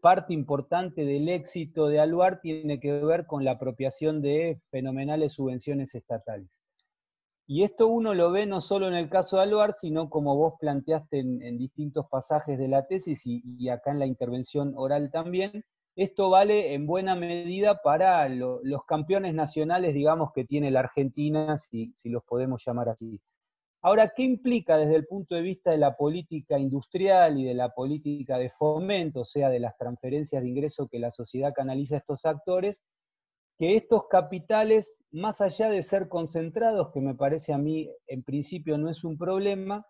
parte importante del éxito de ALUAR tiene que ver con la apropiación de fenomenales subvenciones estatales. Y esto uno lo ve no solo en el caso de ALUAR, sino como vos planteaste en distintos pasajes de la tesis y acá en la intervención oral también, esto vale en buena medida para los campeones nacionales, digamos, que tiene la Argentina, si los podemos llamar así. Ahora, ¿qué implica desde el punto de vista de la política industrial y de la política de fomento, o sea, de las transferencias de ingreso que la sociedad canaliza a estos actores, que estos capitales, más allá de ser concentrados, que me parece a mí en principio no es un problema,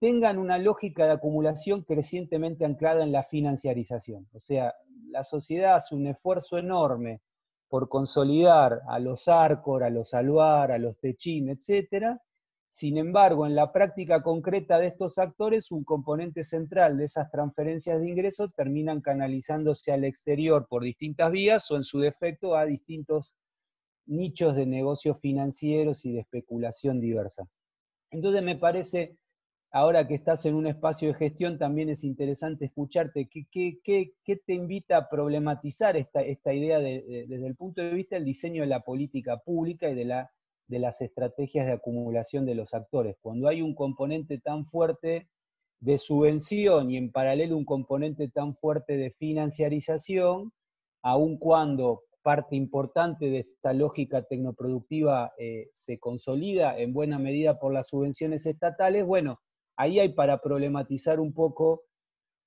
tengan una lógica de acumulación crecientemente anclada en la financiarización? O sea, la sociedad hace un esfuerzo enorme por consolidar a los Arcor, a los ALUAR, a los Techín, etcétera. Sin embargo, en la práctica concreta de estos actores, un componente central de esas transferencias de ingresos terminan canalizándose al exterior por distintas vías o en su defecto a distintos nichos de negocios financieros y de especulación diversa. Entonces me parece, ahora que estás en un espacio de gestión, también es interesante escucharte qué te invita a problematizar esta idea desde el punto de vista del diseño de la política pública y de las estrategias de acumulación de los actores. Cuando hay un componente tan fuerte de subvención y en paralelo un componente tan fuerte de financiarización, aun cuando parte importante de esta lógica tecnoproductiva se consolida en buena medida por las subvenciones estatales, bueno, ahí hay para problematizar un poco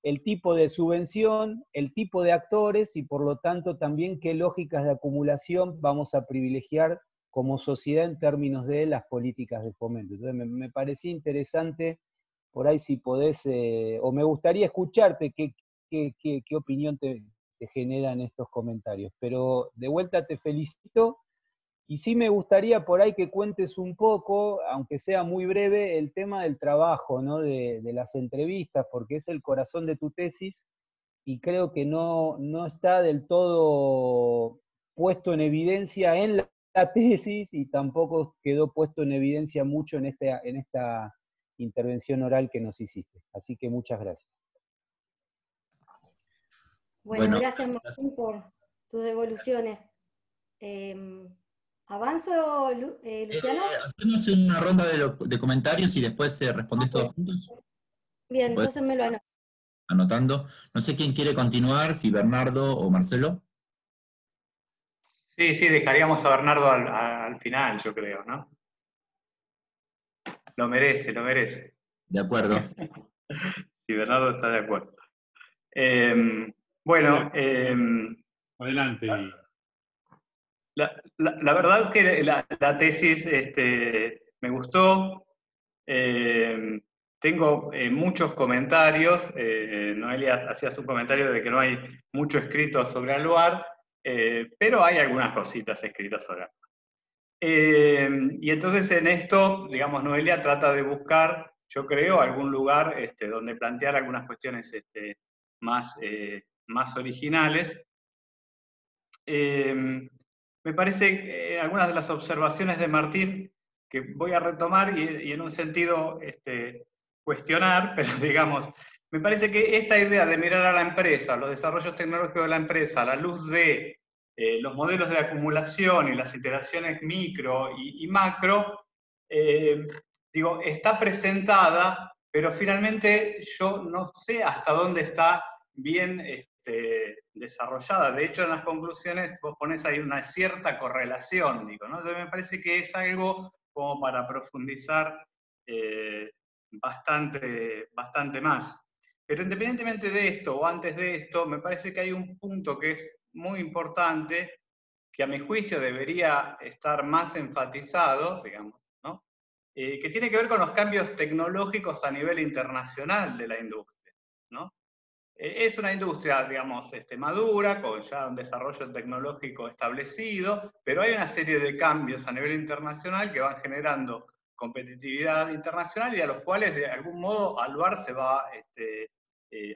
el tipo de subvención, el tipo de actores y por lo tanto también qué lógicas de acumulación vamos a privilegiar como sociedad en términos de las políticas de fomento. Entonces me parecía interesante, por ahí si podés, o me gustaría escucharte qué opinión te generan estos comentarios. Pero de vuelta te felicito, y sí me gustaría por ahí que cuentes un poco, aunque sea muy breve, el tema del trabajo, ¿no? de las entrevistas, porque es el corazón de tu tesis, y creo que no está del todo puesto en evidencia en la tesis y tampoco quedó puesto en evidencia mucho en esta intervención oral que nos hiciste. Así que muchas gracias. Bueno, gracias Martín por tus devoluciones. ¿Avanzo, Luciano? Hacemos una ronda de comentarios y después respondés todos juntos. Bien, entonces me lo anoto. Anotando. No sé quién quiere continuar, si Bernardo o Marcelo. Sí, dejaríamos a Bernardo al final, yo creo, ¿no? Lo merece, lo merece. De acuerdo. Sí, Bernardo está de acuerdo. Adelante. La verdad que la tesis me gustó. Tengo muchos comentarios. Noelia hacía su comentario de que no hay mucho escrito sobre ALUAR. Pero hay algunas cositas escritas ahora. Y entonces en esto, digamos, Noelia trata de buscar, yo creo, algún lugar donde plantear algunas cuestiones más originales. Me parece algunas de las observaciones de Martín que voy a retomar y en un sentido cuestionar, pero digamos... Me parece que esta idea de mirar a la empresa, los desarrollos tecnológicos de la empresa, a la luz de los modelos de acumulación y las iteraciones micro y macro, está presentada, pero finalmente yo no sé hasta dónde está bien desarrollada. De hecho, en las conclusiones vos ponés ahí una cierta correlación, ¿no? Entonces me parece que es algo como para profundizar bastante más. Pero independientemente de esto, o antes de esto, me parece que hay un punto que es muy importante, que a mi juicio debería estar más enfatizado, digamos, ¿no? Que tiene que ver con los cambios tecnológicos a nivel internacional de la industria, ¿no? Es una industria, digamos, madura, con ya un desarrollo tecnológico establecido, pero hay una serie de cambios a nivel internacional que van generando competitividad internacional y a los cuales de algún modo ALUAR se va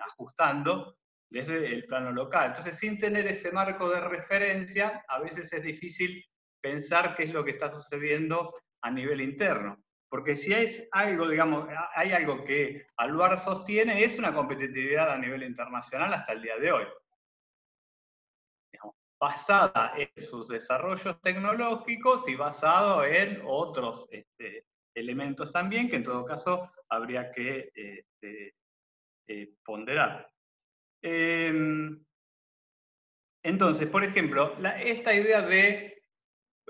ajustando desde el plano local. Entonces, sin tener ese marco de referencia, a veces es difícil pensar qué es lo que está sucediendo a nivel interno. Porque si es algo, digamos, hay algo que ALUAR sostiene, es una competitividad a nivel internacional hasta el día de hoy. Basada en sus desarrollos tecnológicos y basado en otros elementos también, que en todo caso habría que ponderar. Entonces, por ejemplo, esta idea de...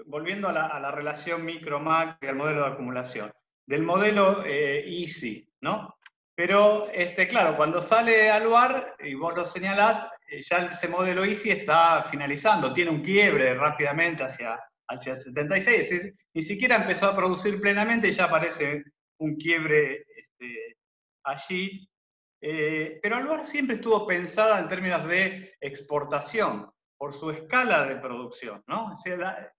Volviendo a la relación micro-macro y al modelo de acumulación, del modelo EASY, ¿no? Pero, claro, cuando sale ALUAR, y vos lo señalás, ya ese modelo EASY está finalizando, tiene un quiebre rápidamente hacia el 76, es, ni siquiera empezó a producir plenamente, ya aparece un quiebre allí. Pero ALUAR siempre estuvo pensada en términos de exportación, por su escala de producción, ¿no? O sea,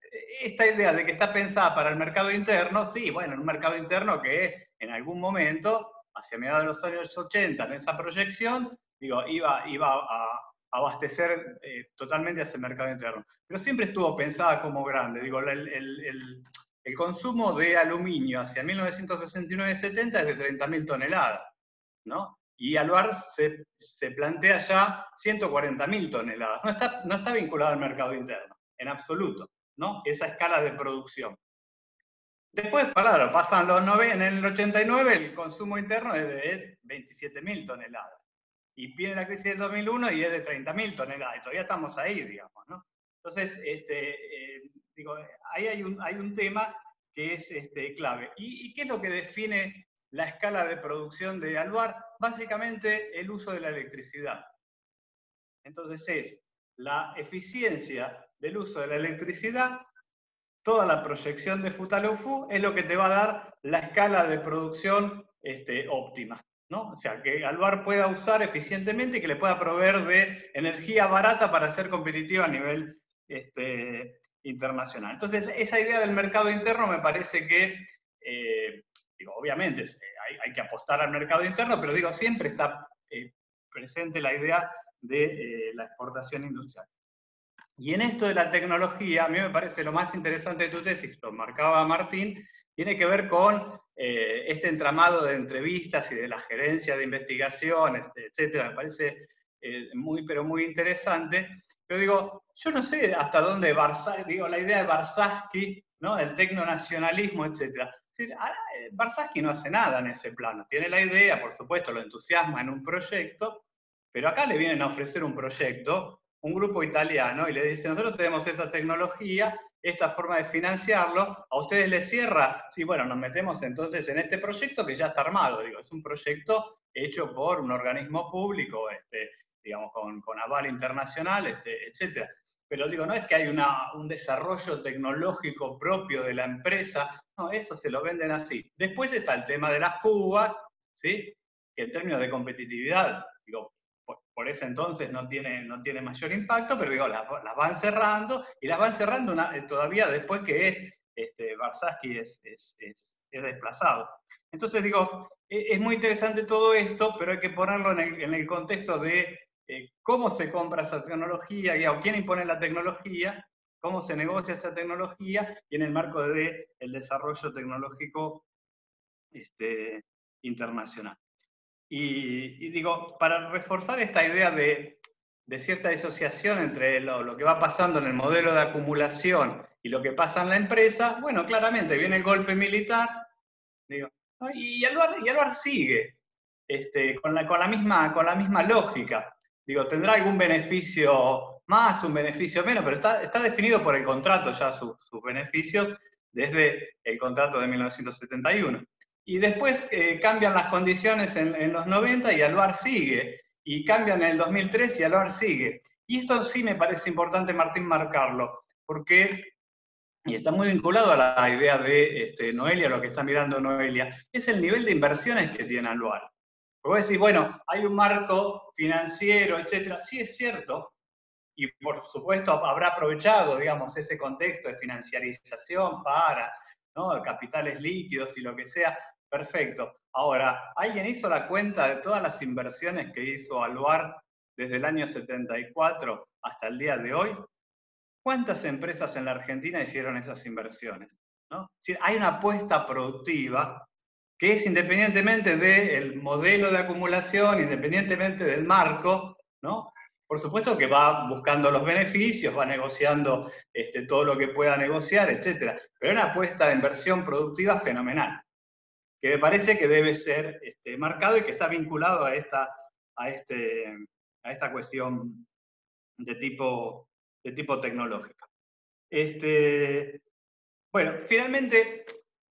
esta idea de que está pensada para el mercado interno, sí, bueno, un mercado interno que en algún momento, hacia mediados de los años 80, en esa proyección, digo, iba a abastecer totalmente a ese mercado interno. Pero siempre estuvo pensada como grande, digo, el consumo de aluminio hacia 1969-70 es de 30.000 toneladas, ¿no? Y ALUAR se plantea ya 140.000 toneladas. No está vinculado al mercado interno, en absoluto, ¿no? Esa escala de producción. Después, claro, pasan los 90, en el 89 el consumo interno es de 27.000 toneladas. Y viene la crisis del 2001 y es de 30.000 toneladas. Y todavía estamos ahí, digamos, ¿no? Entonces, digo, ahí hay un tema que es clave. ¿Y qué es lo que define la escala de producción de ALUAR? Básicamente el uso de la electricidad. Entonces es la eficiencia del uso de la electricidad, toda la proyección de Futaleufú es lo que te va a dar la escala de producción óptima, ¿no? O sea, que ALUAR pueda usar eficientemente y que le pueda proveer de energía barata para ser competitiva a nivel internacional. Entonces esa idea del mercado interno me parece que... Digo, obviamente hay que apostar al mercado interno, pero digo, siempre está presente la idea de la exportación industrial. Y en esto de la tecnología, a mí me parece lo más interesante de tu tesis, lo marcaba Martín, tiene que ver con este entramado de entrevistas y de la gerencia de investigación, etcétera. Me parece muy interesante. Pero digo, yo no sé hasta dónde la idea de Varsavsky, ¿no? El tecnonacionalismo, etcétera. Bersaski no hace nada en ese plano, tiene la idea, por supuesto, lo entusiasma en un proyecto, pero acá le vienen a ofrecer un proyecto, un grupo italiano, y le dicen, nosotros tenemos esta tecnología, esta forma de financiarlo, ¿a ustedes les cierra? Sí, bueno, nos metemos entonces en este proyecto que ya está armado, digo, es un proyecto hecho por un organismo público, digamos, con aval internacional, etcétera. Pero digo, no es que hay un desarrollo tecnológico propio de la empresa, no, eso se lo venden así. Después está el tema de las cubas, ¿sí? Que en términos de competitividad, digo, por ese entonces no tiene mayor impacto, pero digo, las van cerrando, y las van cerrando todavía después que Varsavsky es desplazado. Entonces digo, es muy interesante todo esto, pero hay que ponerlo en el contexto de... cómo se compra esa tecnología, o quién impone la tecnología, cómo se negocia esa tecnología, y en el marco del desarrollo tecnológico internacional. Y digo, para reforzar esta idea de cierta disociación entre lo que va pasando en el modelo de acumulación y lo que pasa en la empresa, bueno, claramente viene el golpe militar, digo, ¿no? y ALUAR sigue, con la misma lógica. Digo, tendrá algún beneficio más, un beneficio menos, pero está definido por el contrato ya sus beneficios desde el contrato de 1971. Y después cambian las condiciones en los 90 y ALUAR sigue. Y cambian en el 2003 y ALUAR sigue. Y esto sí me parece importante, Martín, marcarlo, porque, y está muy vinculado a la idea de Noelia, lo que está mirando Noelia, es el nivel de inversiones que tiene ALUAR. Porque vos decís, bueno, hay un marco financiero, etcétera. Sí, es cierto, y por supuesto habrá aprovechado, digamos, ese contexto de financiarización para, ¿no?, capitales líquidos y lo que sea. Perfecto. Ahora, ¿alguien hizo la cuenta de todas las inversiones que hizo Aluar desde el año 74 hasta el día de hoy? ¿Cuántas empresas en la Argentina hicieron esas inversiones? ¿No? Es decir, hay una apuesta productiva que es independientemente del modelo de acumulación, independientemente del marco, ¿no? Por supuesto que va buscando los beneficios, va negociando todo lo que pueda negociar, etc. Pero es una apuesta de inversión productiva fenomenal, que me parece que debe ser marcado y que está vinculado a esta cuestión de tipo tecnológico. Bueno, finalmente,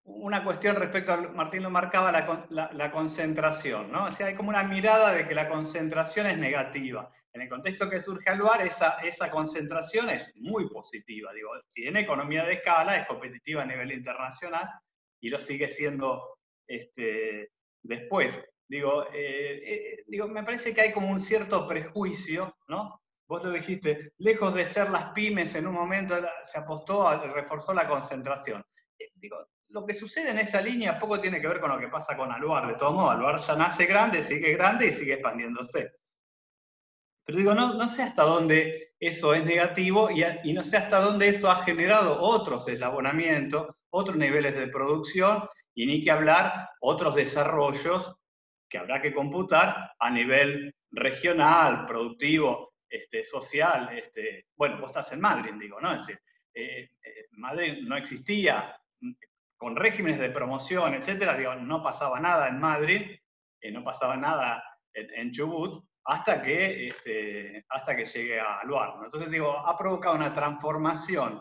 una cuestión respecto a, Martín lo marcaba, la concentración, ¿no? O sea, hay como una mirada de que la concentración es negativa. En el contexto que surge Aluar, esa concentración es muy positiva. Digo, tiene economía de escala, es competitiva a nivel internacional y lo sigue siendo después. Digo, me parece que hay como un cierto prejuicio, ¿no? Vos lo dijiste, lejos de ser las pymes, en un momento se apostó, reforzó la concentración. Digo, lo que sucede en esa línea poco tiene que ver con lo que pasa con Aluar. De todos modos, Aluar ya nace grande y sigue expandiéndose. Pero digo, no sé hasta dónde eso es negativo y no sé hasta dónde eso ha generado otros eslabonamientos, otros niveles de producción y ni que hablar otros desarrollos que habrá que computar a nivel regional, productivo, social. Bueno, vos estás en Madrid, digo, ¿no? Es decir, Madrid no existía, con regímenes de promoción, etcétera, digo, no pasaba nada en Madrid, no pasaba nada en Chubut, hasta que llegue a Aluar, ¿no? Entonces digo, ha provocado una transformación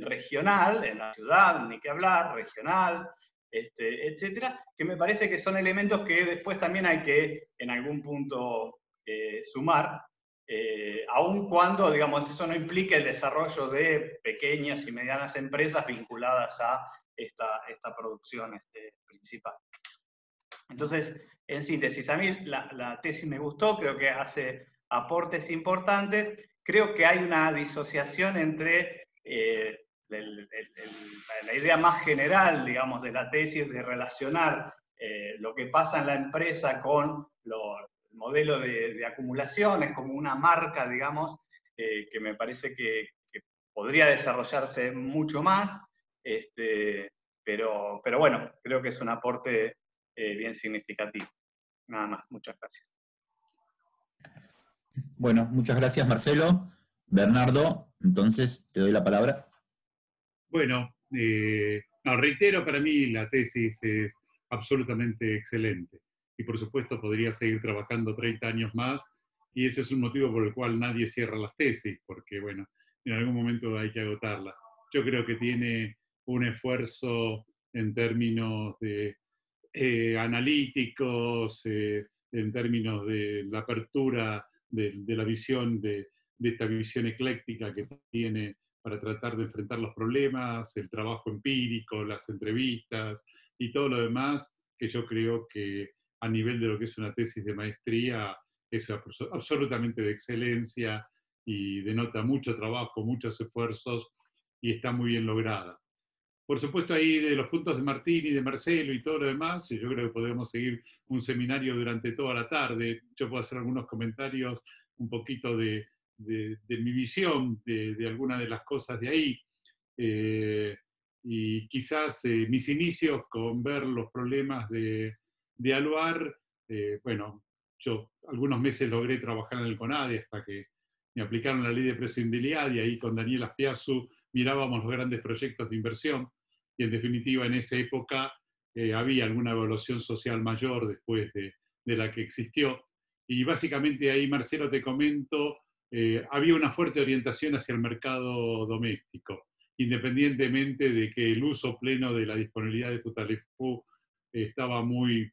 regional en la ciudad, ni que hablar, regional, etcétera, que me parece que son elementos que después también hay que, en algún punto, sumar, aun cuando, digamos, eso no implique el desarrollo de pequeñas y medianas empresas vinculadas a esta producción principal. Entonces, en síntesis, a mí la tesis me gustó, creo que hace aportes importantes, creo que hay una disociación entre la idea más general, digamos, de la tesis de relacionar lo que pasa en la empresa con el modelo de acumulación, es como una marca, digamos, que me parece que podría desarrollarse mucho más, pero bueno, creo que es un aporte bien significativo. Nada más, muchas gracias. Bueno, muchas gracias, Marcelo. Bernardo, entonces te doy la palabra. Bueno, reitero, para mí la tesis es absolutamente excelente. Y por supuesto podría seguir trabajando 30 años más, y ese es un motivo por el cual nadie cierra las tesis, porque bueno, en algún momento hay que agotarla. Yo creo que tiene un esfuerzo en términos de analíticos, en términos de la apertura de la visión, de esta visión ecléctica que tiene para tratar de enfrentar los problemas, el trabajo empírico, las entrevistas y todo lo demás, que yo creo que a nivel de lo que es una tesis de maestría es absolutamente de excelencia y denota mucho trabajo, muchos esfuerzos, y está muy bien lograda. Por supuesto, ahí de los puntos de Martín y de Marcelo y todo lo demás, yo creo que podemos seguir un seminario durante toda la tarde. Yo puedo hacer algunos comentarios un poquito de mi visión de algunas de las cosas de ahí. Y quizás mis inicios con ver los problemas de Aluar. Bueno, yo algunos meses logré trabajar en el CONADE hasta que me aplicaron la ley de prescindibilidad, y ahí con Daniel Azpiazu mirábamos los grandes proyectos de inversión. Y en definitiva, en esa época había alguna evaluación social mayor después de la que existió. Y básicamente ahí, Marcelo, te comento, había una fuerte orientación hacia el mercado doméstico, independientemente de que el uso pleno de la disponibilidad de Futaleufú estaba muy,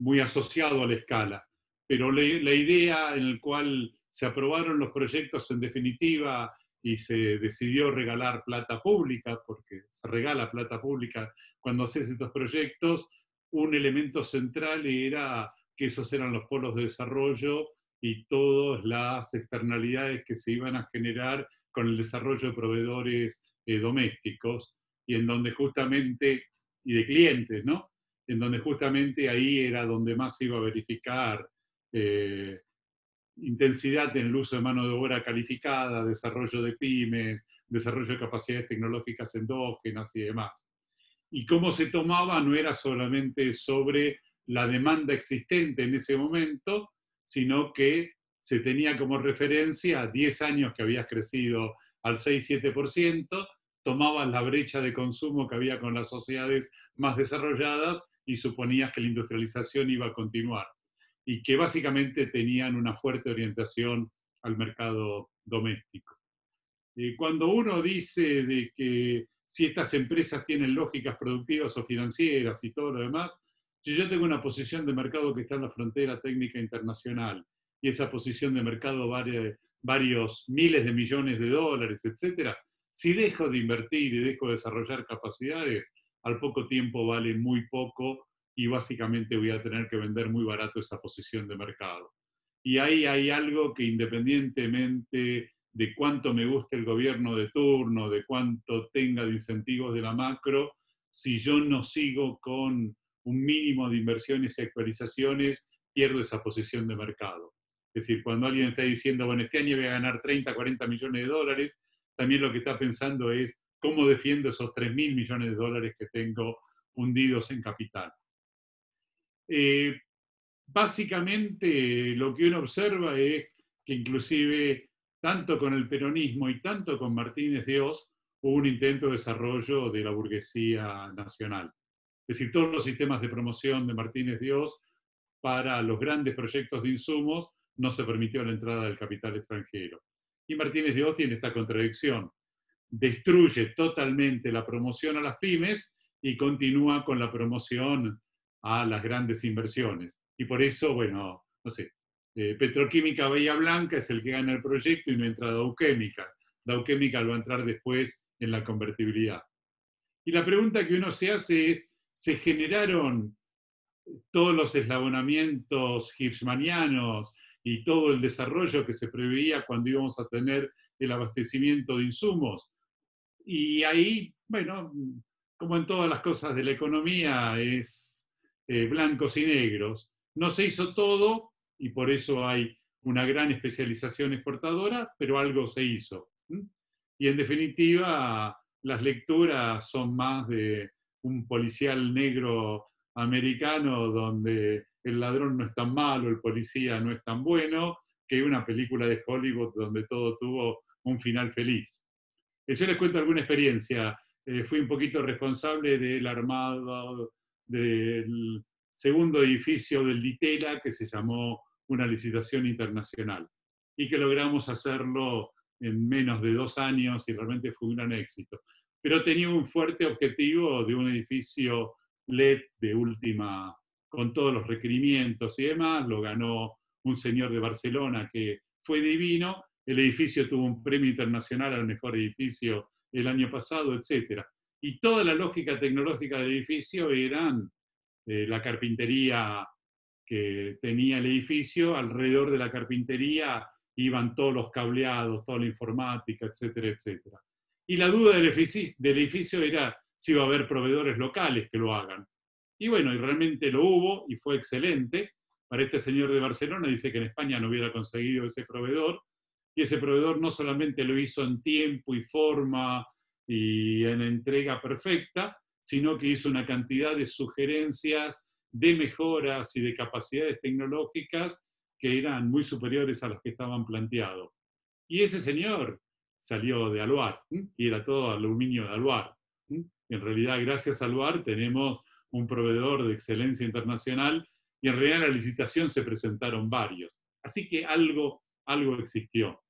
muy asociado a la escala. Pero la idea en la cual se aprobaron los proyectos en definitiva y se decidió regalar plata pública, porque se regala plata pública cuando haces estos proyectos, un elemento central era que esos eran los polos de desarrollo y todas las externalidades que se iban a generar con el desarrollo de proveedores domésticos, y en donde justamente, y de clientes, ¿no? En donde justamente ahí era donde más se iba a verificar intensidad en el uso de mano de obra calificada, desarrollo de pymes, desarrollo de capacidades tecnológicas endógenas y demás. Y cómo se tomaba no era solamente sobre la demanda existente en ese momento, sino que se tenía como referencia 10 años que habías crecido al 6-7%, tomabas la brecha de consumo que había con las sociedades más desarrolladas y suponías que la industrialización iba a continuar, y que básicamente tenían una fuerte orientación al mercado doméstico. Cuando uno dice de que si estas empresas tienen lógicas productivas o financieras y todo lo demás, yo tengo una posición de mercado que está en la frontera técnica internacional, y esa posición de mercado vale varios miles de millones de dólares, etc. Si dejo de invertir y dejo de desarrollar capacidades, al poco tiempo vale muy poco, y básicamente voy a tener que vender muy barato esa posición de mercado. Y ahí hay algo que, independientemente de cuánto me guste el gobierno de turno, de cuánto tenga de incentivos de la macro, si yo no sigo con un mínimo de inversiones y actualizaciones, pierdo esa posición de mercado. Es decir, cuando alguien está diciendo, bueno, este año voy a ganar 30, 40 millones de dólares, también lo que está pensando es cómo defiendo esos 3.000 millones de dólares que tengo hundidos en capital. Básicamente lo que uno observa es que inclusive tanto con el peronismo y tanto con Martínez Dios hubo un intento de desarrollo de la burguesía nacional. Es decir, todos los sistemas de promoción de Martínez Dios para los grandes proyectos de insumos no se permitió la entrada del capital extranjero. Y Martínez Dios tiene esta contradicción. Destruye totalmente la promoción a las pymes y continúa con la promoción a las grandes inversiones. Y por eso, bueno, no sé, Petroquímica Bahía Blanca es el que gana el proyecto y no entra Dauquémica. Dauquémica lo va a entrar después en la convertibilidad. Y la pregunta que uno se hace es, ¿se generaron todos los eslabonamientos hirschmanianos y todo el desarrollo que se preveía cuando íbamos a tener el abastecimiento de insumos? Y ahí, bueno, como en todas las cosas de la economía, es blancos y negros. No se hizo todo, y por eso hay una gran especialización exportadora, pero algo se hizo. Y en definitiva, las lecturas son más de un policial negro americano donde el ladrón no es tan malo, el policía no es tan bueno, que una película de Hollywood donde todo tuvo un final feliz. Yo les cuento alguna experiencia. Fui un poquito responsable del armado del segundo edificio del DITELA, que se llamó una licitación internacional, y que logramos hacerlo en menos de 2 años, y realmente fue un gran éxito. Pero tenía un fuerte objetivo de un edificio LED de última, con todos los requerimientos y demás. Lo ganó un señor de Barcelona que fue divino. El edificio tuvo un premio internacional al mejor edificio el año pasado, etcétera. Y toda la lógica tecnológica del edificio eran la carpintería que tenía el edificio, alrededor de la carpintería iban todos los cableados, toda la informática, etcétera, etcétera. Y la duda del edificio era si iba a haber proveedores locales que lo hagan. Y bueno, y realmente lo hubo, y fue excelente. Para este señor de Barcelona, dice que en España no hubiera conseguido ese proveedor, y ese proveedor no solamente lo hizo en tiempo y forma, y en entrega perfecta, sino que hizo una cantidad de sugerencias, de mejoras y de capacidades tecnológicas que eran muy superiores a las que estaban planteadas. Y ese señor salió de ALUAR, y era todo aluminio de ALUAR. En realidad, gracias a ALUAR tenemos un proveedor de excelencia internacional, y en realidad en la licitación se presentaron varios. Así que algo existió.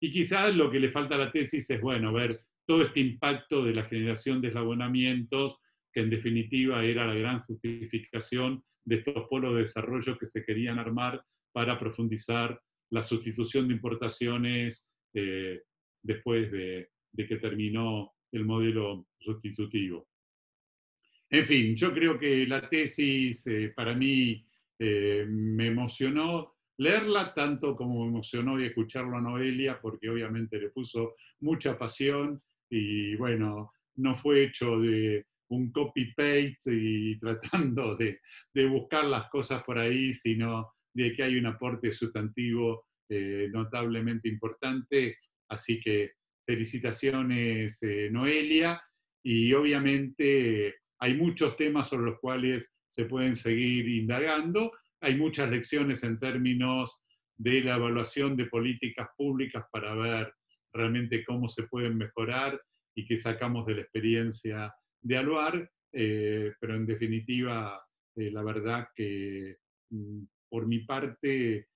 Y quizás lo que le falta a la tesis es, bueno, ver todo este impacto de la generación de eslabonamientos, que en definitiva era la gran justificación de estos polos de desarrollo que se querían armar para profundizar la sustitución de importaciones después de que terminó el modelo sustitutivo. En fin, yo creo que la tesis para mí Me emocionó leerla tanto como me emocionó y escucharlo a Noelia, porque obviamente le puso mucha pasión y bueno, no fue hecho de un copy-paste y tratando de buscar las cosas por ahí, sino de que hay un aporte sustantivo notablemente importante. Así que felicitaciones, Noelia, y obviamente hay muchos temas sobre los cuales se pueden seguir indagando. Hay muchas lecciones en términos de la evaluación de políticas públicas para ver realmente cómo se pueden mejorar y qué sacamos de la experiencia de ALUAR, pero en definitiva, la verdad que por mi parte,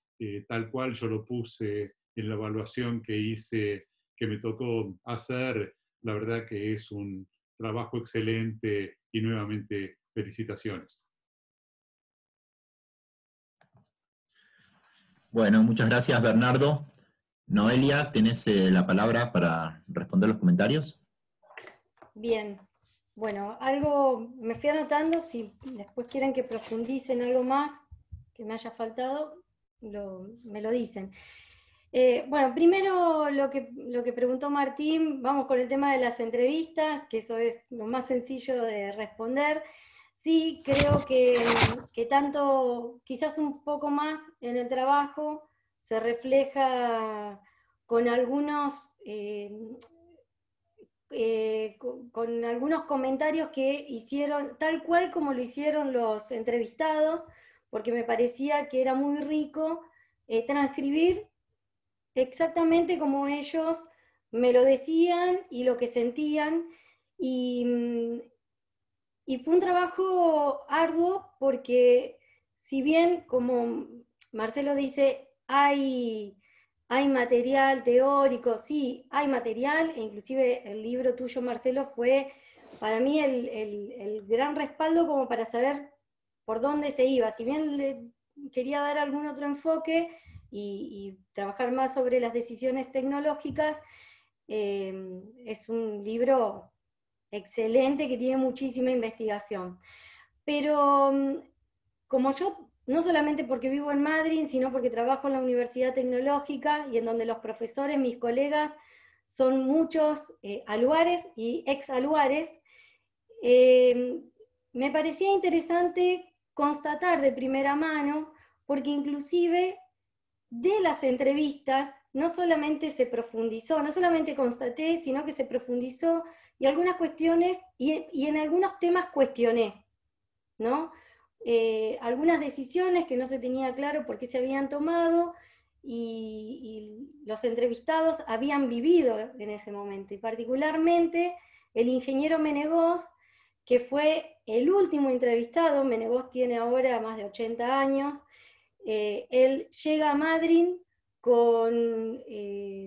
tal cual yo lo puse en la evaluación que hice, que me tocó hacer, la verdad que es un trabajo excelente y nuevamente felicitaciones. Bueno, muchas gracias, Bernardo. Noelia, tenés la palabra para responder los comentarios. Bien. Bueno, algo me fui anotando, si después quieren que profundice en algo más que me haya faltado, me lo dicen. Bueno, primero lo que preguntó Martín, vamos con el tema de las entrevistas, que eso es lo más sencillo de responder. Sí, creo que tanto, quizás un poco más en el trabajo, se refleja con algunos... con algunos comentarios que hicieron, tal cual como lo hicieron los entrevistados, porque me parecía que era muy rico transcribir exactamente como ellos me lo decían y lo que sentían, y fue un trabajo arduo porque si bien, como Marcelo dice, hay material teórico, sí, hay material, e inclusive el libro tuyo, Marcelo, fue para mí el gran respaldo como para saber por dónde se iba. Si bien le quería dar algún otro enfoque y trabajar más sobre las decisiones tecnológicas, es un libro excelente que tiene muchísima investigación. Pero como yo... no solamente porque vivo en Madrid, sino porque trabajo en la Universidad Tecnológica y en donde los profesores, mis colegas, son muchos aluares y ex-aluares, me parecía interesante constatar de primera mano, porque inclusive de las entrevistas no solamente se profundizó, no solamente constaté, sino que se profundizó y algunas cuestiones, y en algunos temas cuestioné, ¿no? Algunas decisiones que no se tenía claro por qué se habían tomado, y los entrevistados habían vivido en ese momento, y particularmente el ingeniero Menegós, que fue el último entrevistado. Menegós tiene ahora más de 80 años, él llega a Madrid con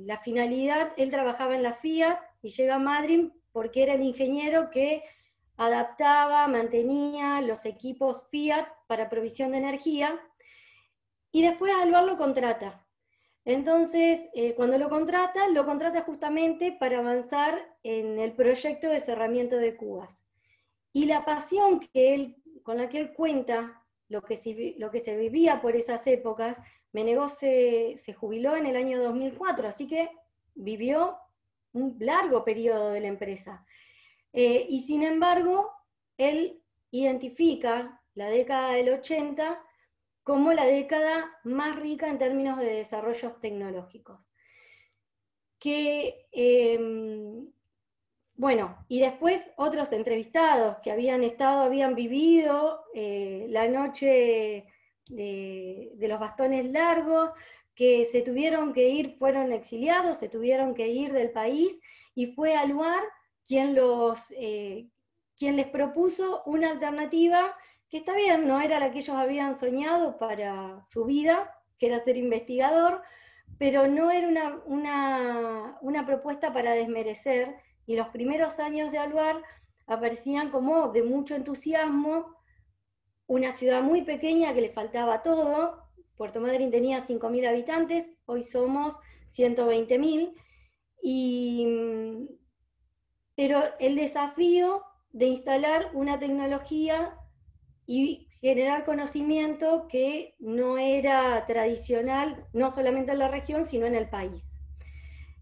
la finalidad, él trabajaba en la Fiat, y llega a Madrid porque era el ingeniero que adaptaba, mantenía los equipos Fiat para provisión de energía, y después ALUAR lo contrata. Entonces, cuando lo contrata justamente para avanzar en el proyecto de cerramiento de Cubas. Y la pasión que él, con la que él cuenta, lo que se vivía por esas épocas, Menegós se jubiló en el año 2004, así que vivió un largo periodo de la empresa. Y sin embargo, él identifica la década del 80 como la década más rica en términos de desarrollos tecnológicos. Que, bueno, y después otros entrevistados que habían estado, habían vivido la noche de los bastones largos, que se tuvieron que ir, fueron exiliados, se tuvieron que ir del país, y fue ALUAR quien les propuso una alternativa que, está bien, no era la que ellos habían soñado para su vida, que era ser investigador, pero no era una propuesta para desmerecer, y los primeros años de ALUAR aparecían como de mucho entusiasmo, una ciudad muy pequeña que le faltaba todo. Puerto Madryn tenía 5.000 habitantes, hoy somos 120.000, pero el desafío de instalar una tecnología y generar conocimiento que no era tradicional, no solamente en la región, sino en el país.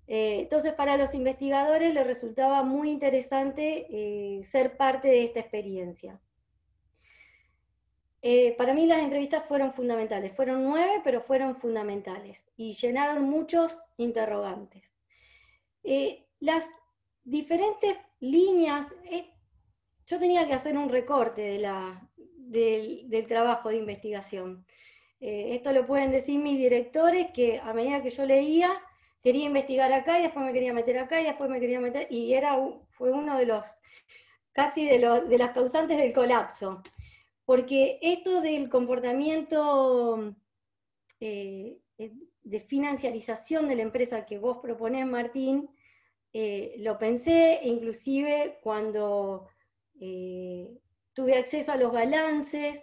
Entonces, para los investigadores les resultaba muy interesante ser parte de esta experiencia. Para mí las entrevistas fueron fundamentales, fueron 9, pero fueron fundamentales, y llenaron muchos interrogantes. Las diferentes líneas, yo tenía que hacer un recorte de del trabajo de investigación. Esto lo pueden decir mis directores, que a medida que yo leía, quería investigar acá, y después me quería meter acá, y después me quería meter, y fue uno de los, casi de las causantes del colapso. Porque esto del comportamiento de financiarización de la empresa que vos proponés, Martín, lo pensé, inclusive cuando tuve acceso a los balances,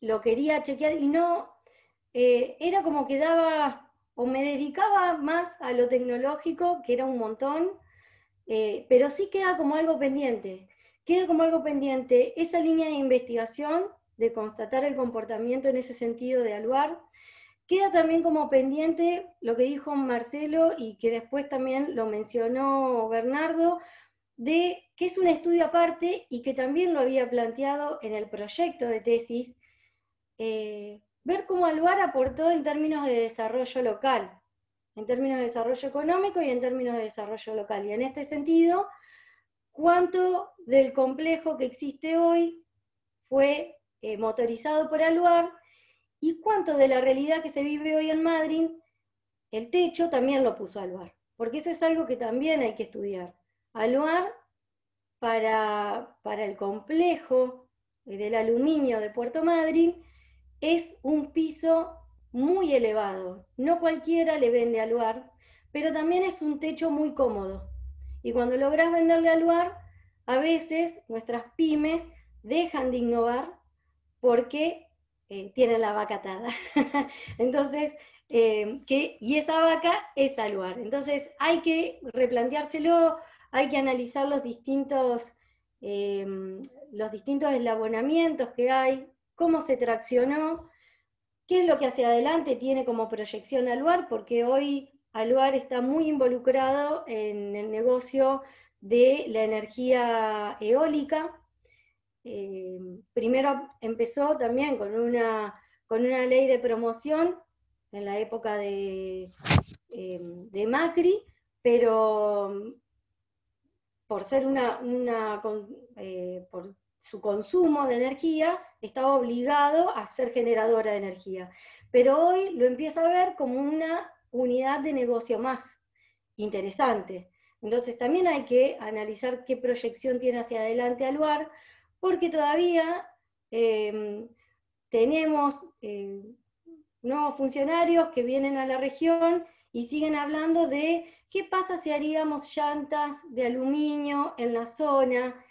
lo quería chequear, y no, era como que daba, o me dedicaba más a lo tecnológico, que era un montón, pero sí queda como algo pendiente. Queda como algo pendiente esa línea de investigación, de constatar el comportamiento en ese sentido de ALUAR. Queda también como pendiente lo que dijo Marcelo, y que después también lo mencionó Bernardo, de que es un estudio aparte, y que también lo había planteado en el proyecto de tesis, ver cómo ALUAR aportó en términos de desarrollo local, en términos de desarrollo económico y en términos de desarrollo local. Y en este sentido, ¿cuánto del complejo que existe hoy fue motorizado por ALUAR? ¿Y cuánto de la realidad que se vive hoy en Madrid, el techo también lo puso ALUAR? Porque eso es algo que también hay que estudiar. ALUAR, para el complejo del aluminio de Puerto Madrid, es un piso muy elevado. No cualquiera le vende ALUAR, pero también es un techo muy cómodo. Y cuando lográs venderle ALUAR, a veces nuestras pymes dejan de innovar porque tienen la vaca atada. Entonces, y esa vaca es ALUAR. Entonces hay que replanteárselo, hay que analizar los distintos eslabonamientos que hay, cómo se traccionó, qué es lo que hacia adelante tiene como proyección ALUAR, porque hoy ALUAR está muy involucrado en el negocio de la energía eólica. Primero empezó también con una ley de promoción en la época de Macri, pero por ser por su consumo de energía, estaba obligado a ser generadora de energía. Pero hoy lo empieza a ver como una unidad de negocio más interesante. Entonces también hay que analizar qué proyección tiene hacia adelante ALUAR, porque todavía tenemos nuevos funcionarios que vienen a la región y siguen hablando de qué pasa si haríamos llantas de aluminio en la zona,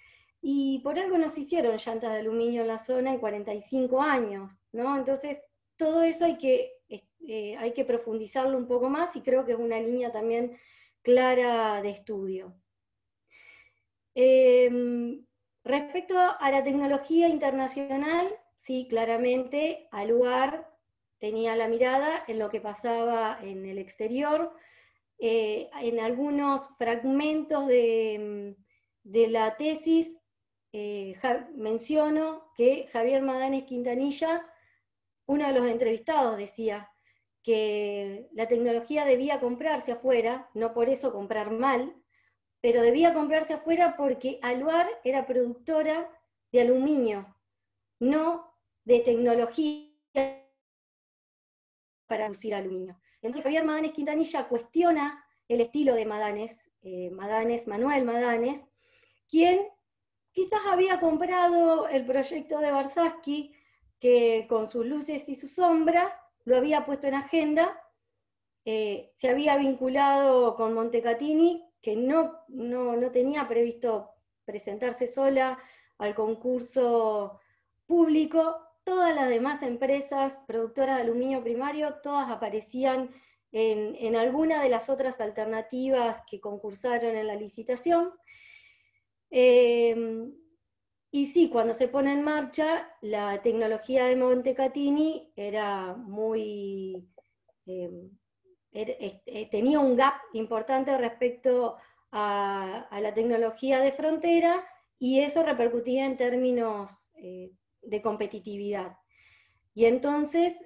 y por algo no se hicieron llantas de aluminio en la zona en 45 años, ¿no? Entonces todo eso hay que profundizarlo un poco más, y creo que es una línea también clara de estudio. Respecto a la tecnología internacional, sí, claramente ALUAR tenía la mirada en lo que pasaba en el exterior, en algunos fragmentos de la tesis menciono que Javier Madanes Quintanilla, uno de los entrevistados, decía que la tecnología debía comprarse afuera, no por eso comprar mal, pero debía comprarse afuera porque ALUAR era productora de aluminio, no de tecnología para producir aluminio. Entonces Javier Madanes Quintanilla cuestiona el estilo de Madanes, Manuel Madanes, quien quizás había comprado el proyecto de Varsavsky, que con sus luces y sus sombras lo había puesto en agenda, se había vinculado con Montecatini, que no tenía previsto presentarse sola al concurso público. Todas las demás empresas productoras de aluminio primario, todas aparecían en alguna de las otras alternativas que concursaron en la licitación. Y sí, cuando se pone en marcha, la tecnología de Montecatini era muy... tenía un gap importante respecto a la tecnología de frontera, y eso repercutía en términos de competitividad. Y entonces,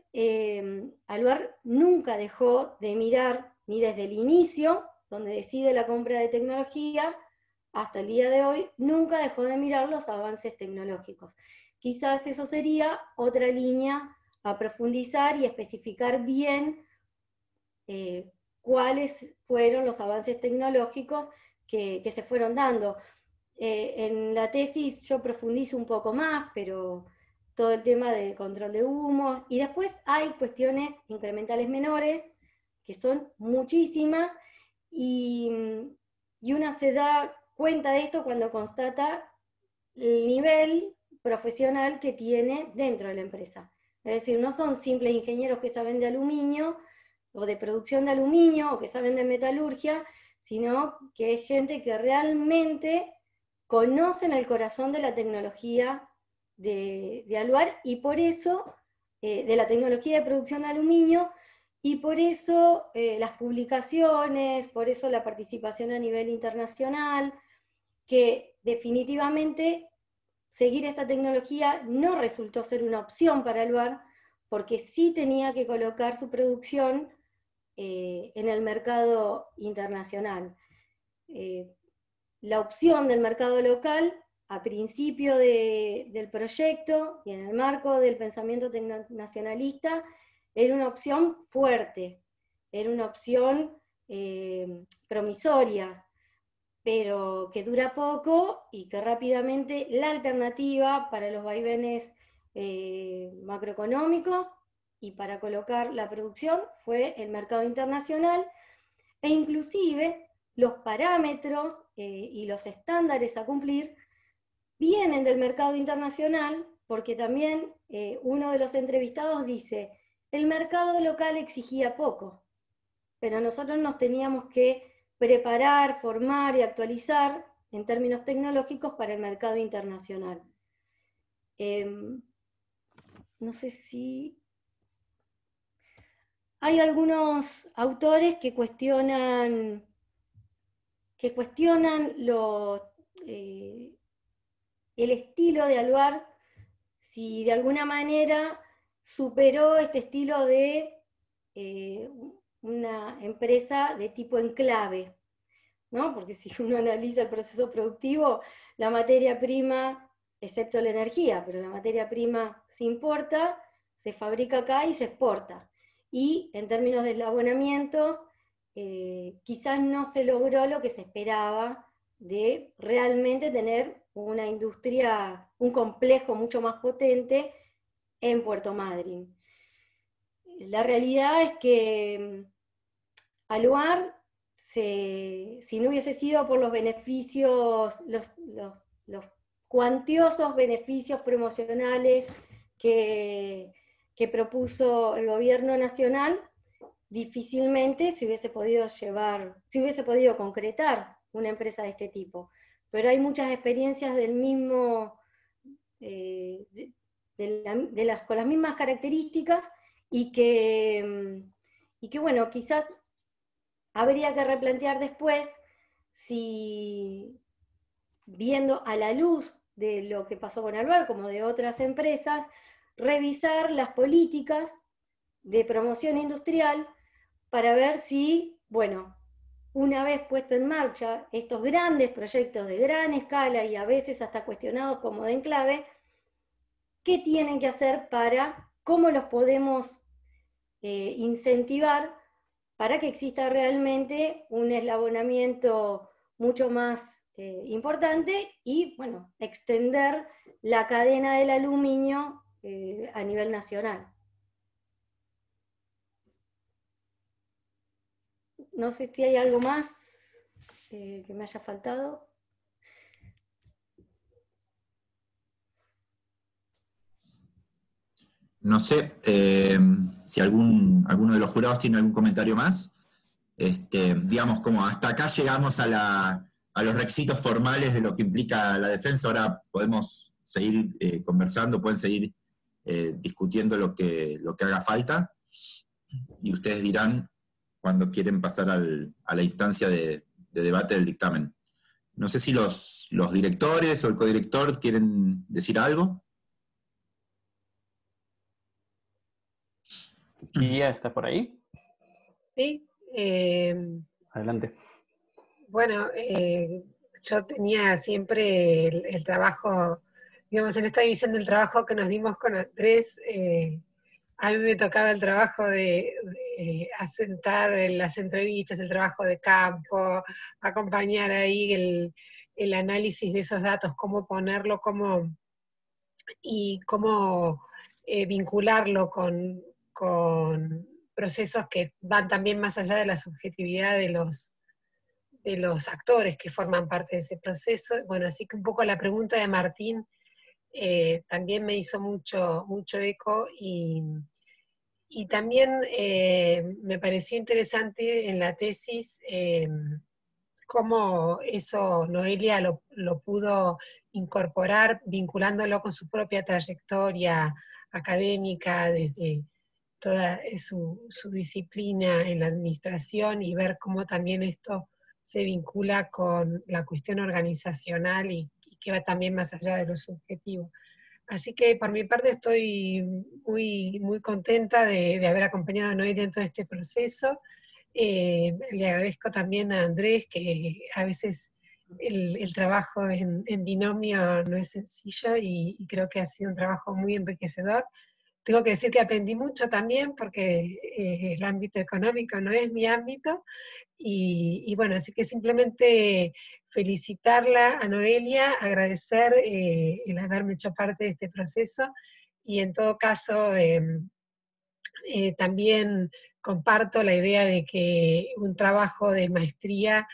ALUAR nunca dejó de mirar, ni desde el inicio, donde decide la compra de tecnología, hasta el día de hoy, nunca dejó de mirar los avances tecnológicos. Quizás eso sería otra línea a profundizar y especificar bien cuáles fueron los avances tecnológicos que se fueron dando. En la tesis yo profundizo un poco más, pero todo el tema de control de humos, y después hay cuestiones incrementales menores, que son muchísimas, y una se da cuenta de esto cuando constata el nivel profesional que tiene dentro de la empresa. Es decir, no son simples ingenieros que saben de aluminio, o de producción de aluminio, o que saben de metalurgia, sino que es gente que realmente conocen el corazón de la tecnología de ALUAR, y por eso, de la tecnología de producción de aluminio, y por eso las publicaciones, por eso la participación a nivel internacional, que definitivamente seguir esta tecnología no resultó ser una opción para ALUAR, porque sí tenía que colocar su producción en el mercado internacional. La opción del mercado local, a principio del proyecto, y en el marco del pensamiento nacionalista, era una opción fuerte, era una opción promisoria, pero que dura poco y que rápidamente la alternativa para los vaivenes macroeconómicos y para colocar la producción fue el mercado internacional, e inclusive los parámetros y los estándares a cumplir vienen del mercado internacional, porque también uno de los entrevistados dice, el mercado local exigía poco, pero nosotros nos teníamos que preparar, formar y actualizar en términos tecnológicos para el mercado internacional. No sé si... Hay algunos autores que cuestionan los... el estilo de ALUAR, si de alguna manera superó este estilo de una empresa de tipo enclave, ¿no? Porque si uno analiza el proceso productivo, la materia prima, excepto la energía, pero la materia prima se importa, se fabrica acá y se exporta. Y en términos de eslabonamientos, quizás no se logró lo que se esperaba de realmente tener una industria, un complejo mucho más potente en Puerto Madryn. La realidad es que ALUAR, si no hubiese sido por los beneficios, los cuantiosos beneficios promocionales que propuso el gobierno nacional, difícilmente se hubiese podido concretar una empresa de este tipo. Pero hay muchas experiencias del mismo, con las mismas características, y que bueno, quizás habría que replantear después si, viendo a la luz de lo que pasó con ALUAR, como de otras empresas, revisar las políticas de promoción industrial para ver si, bueno, una vez puesto en marcha estos grandes proyectos de gran escala y a veces hasta cuestionados como de enclave, ¿qué tienen que hacer para, cómo los podemos incentivar para que exista realmente un eslabonamiento mucho más importante y, bueno, extender la cadena del aluminio a nivel nacional? No sé si hay algo más que me haya faltado. No sé si alguno de los jurados tiene algún comentario más. Digamos, como hasta acá llegamos a los requisitos formales de lo que implica la defensa, ahora podemos seguir conversando, pueden seguir discutiendo lo que haga falta, y ustedes dirán cuando quieren pasar a la instancia de debate del dictamen. No sé si los directores o el codirector quieren decir algo. Pía, ¿estás por ahí? Sí. Adelante. Bueno, yo tenía siempre el trabajo, digamos, en esta división del trabajo que nos dimos con Andrés, a mí me tocaba el trabajo de asentar las entrevistas, el trabajo de campo, acompañar ahí el análisis de esos datos, cómo ponerlo, cómo vincularlo con procesos que van también más allá de la subjetividad de los actores que forman parte de ese proceso. Bueno, así que un poco la pregunta de Martín también me hizo mucho eco, y también me pareció interesante en la tesis cómo eso Noelia lo pudo incorporar vinculándolo con su propia trayectoria académica desde toda su disciplina en la administración, y ver cómo también esto se vincula con la cuestión organizacional y que va también más allá de lo subjetivo. Así que por mi parte estoy muy contenta de haber acompañado a Noelia en todo este proceso. Le agradezco también a Andrés, que a veces el trabajo en binomio no es sencillo, y creo que ha sido un trabajo muy enriquecedor. Tengo que decir que aprendí mucho también, porque el ámbito económico no es mi ámbito, y bueno, así que simplemente felicitarla a Noelia, agradecer el haberme hecho parte de este proceso, y en todo caso también comparto la idea de que un trabajo de maestría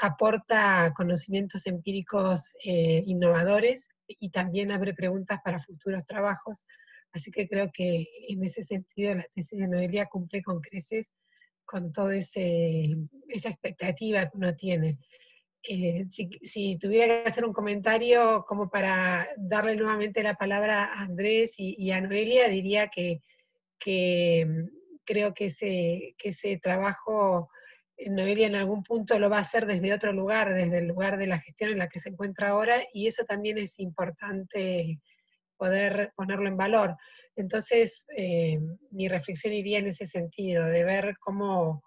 aporta conocimientos empíricos innovadores, y también abre preguntas para futuros trabajos. Así que creo que en ese sentido la tesis de Noelia cumple con creces con toda esa expectativa que uno tiene. Si tuviera que hacer un comentario como para darle nuevamente la palabra a Andrés y a Noelia, diría que creo que ese trabajo Noelia en algún punto lo va a hacer desde otro lugar, desde el lugar de la gestión en la que se encuentra ahora, y eso también es importante poder ponerlo en valor. Entonces, mi reflexión iría en ese sentido, de ver cómo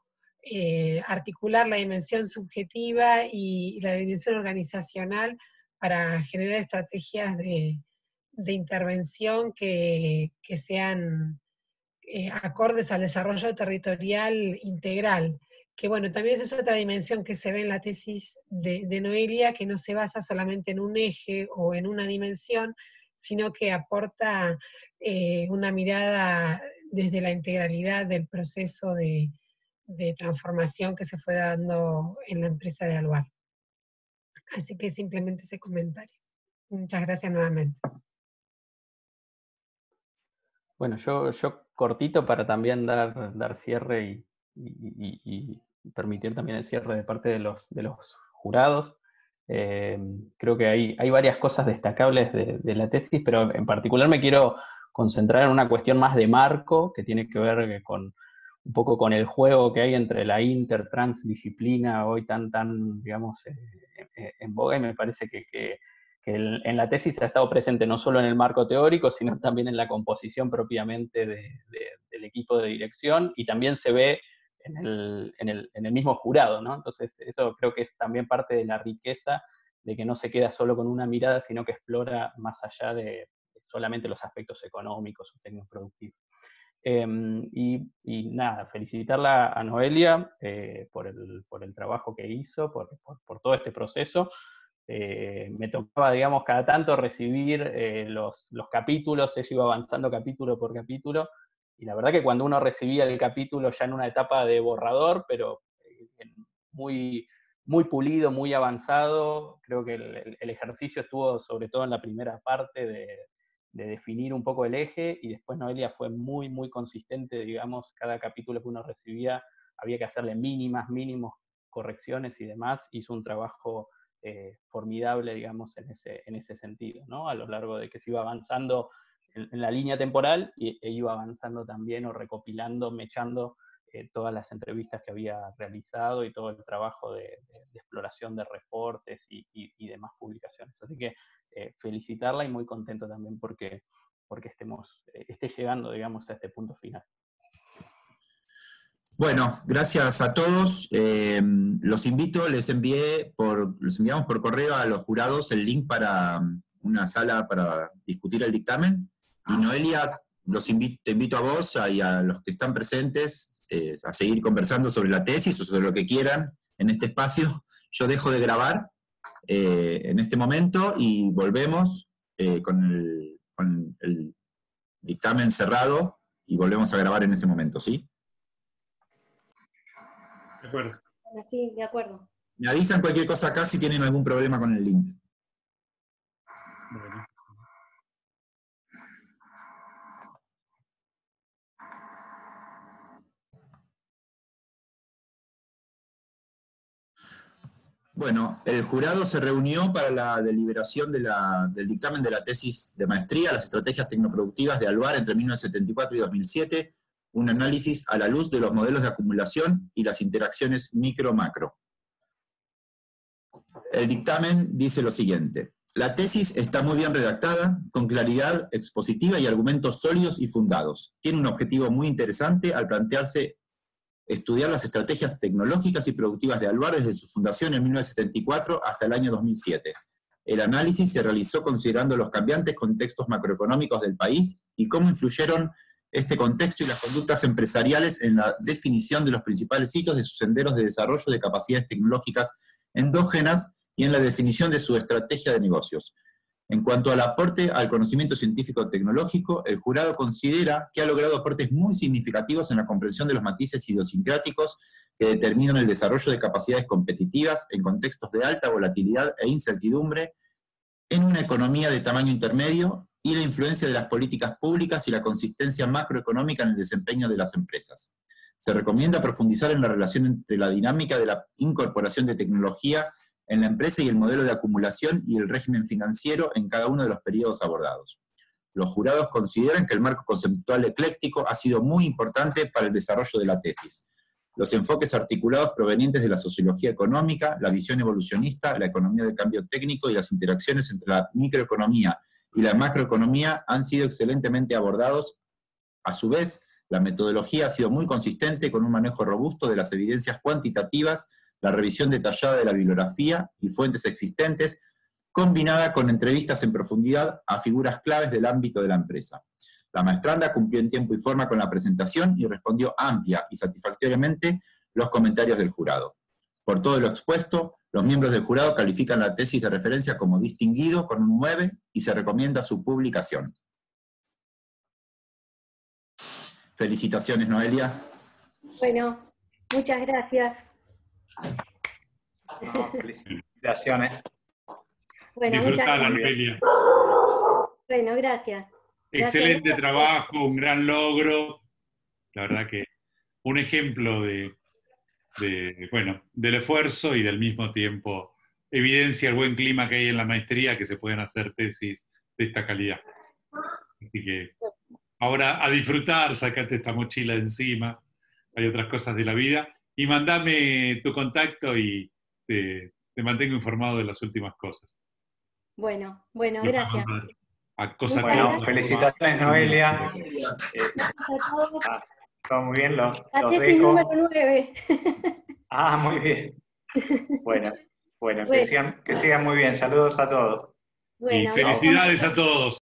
articular la dimensión subjetiva y la dimensión organizacional para generar estrategias de intervención que sean acordes al desarrollo territorial integral. Que bueno, también esa es otra dimensión que se ve en la tesis de Noelia, que no se basa solamente en un eje o en una dimensión, sino que aporta una mirada desde la integralidad del proceso de transformación que se fue dando en la empresa de ALUAR. Así que simplemente ese comentario. Muchas gracias nuevamente. Bueno, yo cortito para también dar cierre y permitir también el cierre de parte de los jurados. Creo que hay varias cosas destacables de la tesis, pero en particular me quiero concentrar en una cuestión más de marco, que tiene que ver con un poco con el juego que hay entre la intertransdisciplina hoy tan digamos, en boga, y me parece que en la tesis ha estado presente no solo en el marco teórico, sino también en la composición propiamente del equipo de dirección, y también se ve en el mismo jurado, ¿no? Entonces eso creo que es también parte de la riqueza, de que no se queda solo con una mirada, sino que explora más allá de solamente los aspectos económicos o tecnoproductivos. Y nada, felicitarla a Noelia por el trabajo que hizo, por todo este proceso. Me tocaba, digamos, cada tanto recibir los capítulos, ella iba avanzando capítulo por capítulo, y la verdad que cuando uno recibía el capítulo ya en una etapa de borrador, pero muy pulido, muy avanzado, creo que el ejercicio estuvo sobre todo en la primera parte de definir un poco el eje, y después Noelia fue muy consistente, digamos, cada capítulo que uno recibía había que hacerle mínimas correcciones y demás, hizo un trabajo formidable, digamos, en ese sentido, ¿no? A lo largo de que se iba avanzando en la línea temporal, e iba avanzando también o recopilando, mechando todas las entrevistas que había realizado y todo el trabajo de exploración de reportes y demás publicaciones. Así que felicitarla y muy contento también porque esté llegando, digamos, a este punto final. Bueno, gracias a todos. Los invito, les enviamos por correo a los jurados el link para una sala para discutir el dictamen. Y Noelia, te invito a vos y a los que están presentes a seguir conversando sobre la tesis o sobre lo que quieran en este espacio. Yo dejo de grabar en este momento y volvemos con el dictamen cerrado y volvemos a grabar en ese momento, ¿sí? De acuerdo. Sí, de acuerdo. Me avisan cualquier cosa acá si tienen algún problema con el link. Bueno. Bueno, el jurado se reunió para la deliberación del dictamen de la tesis de maestría, las estrategias tecnoproductivas de ALUAR entre 1974 y 2007, un análisis a la luz de los modelos de acumulación y las interacciones micro-macro. El dictamen dice lo siguiente: la tesis está muy bien redactada, con claridad expositiva y argumentos sólidos y fundados. Tiene un objetivo muy interesante al plantearse estudiar las estrategias tecnológicas y productivas de ALUAR desde su fundación en 1974 hasta el año 2007. El análisis se realizó considerando los cambiantes contextos macroeconómicos del país y cómo influyeron este contexto y las conductas empresariales en la definición de los principales hitos de sus senderos de desarrollo de capacidades tecnológicas endógenas y en la definición de su estrategia de negocios. En cuanto al aporte al conocimiento científico-tecnológico, el jurado considera que ha logrado aportes muy significativos en la comprensión de los matices idiosincráticos que determinan el desarrollo de capacidades competitivas en contextos de alta volatilidad e incertidumbre, en una economía de tamaño intermedio, y la influencia de las políticas públicas y la consistencia macroeconómica en el desempeño de las empresas. Se recomienda profundizar en la relación entre la dinámica de la incorporación de tecnología en la empresa y el modelo de acumulación y el régimen financiero en cada uno de los periodos abordados. Los jurados consideran que el marco conceptual ecléctico ha sido muy importante para el desarrollo de la tesis. Los enfoques articulados provenientes de la sociología económica, la visión evolucionista, la economía del cambio técnico y las interacciones entre la microeconomía y la macroeconomía han sido excelentemente abordados. A su vez, la metodología ha sido muy consistente con un manejo robusto de las evidencias cuantitativas, la revisión detallada de la bibliografía y fuentes existentes, combinada con entrevistas en profundidad a figuras claves del ámbito de la empresa. La maestranda cumplió en tiempo y forma con la presentación y respondió amplia y satisfactoriamente los comentarios del jurado. Por todo lo expuesto, los miembros del jurado califican la tesis de referencia como distinguido con un 9 y se recomienda su publicación. Felicitaciones, Noelia. Bueno, muchas gracias. No, felicitaciones. Bueno, disfrutala, Noelia. Bueno, gracias. Excelente trabajo, un gran logro. La verdad que un ejemplo del esfuerzo y del mismo tiempo evidencia el buen clima que hay en la maestría, que se pueden hacer tesis de esta calidad. Así que ahora a disfrutar, sacate esta mochila de encima, hay otras cosas de la vida. Y mandame tu contacto y te mantengo informado de las últimas cosas. Bueno, gracias. Bueno, felicitaciones, Noelia. Todo muy bien, los tesis número 9. Ah, muy bien. Bueno, que sigan muy bien. Saludos a todos. Bueno, y felicidades a todos.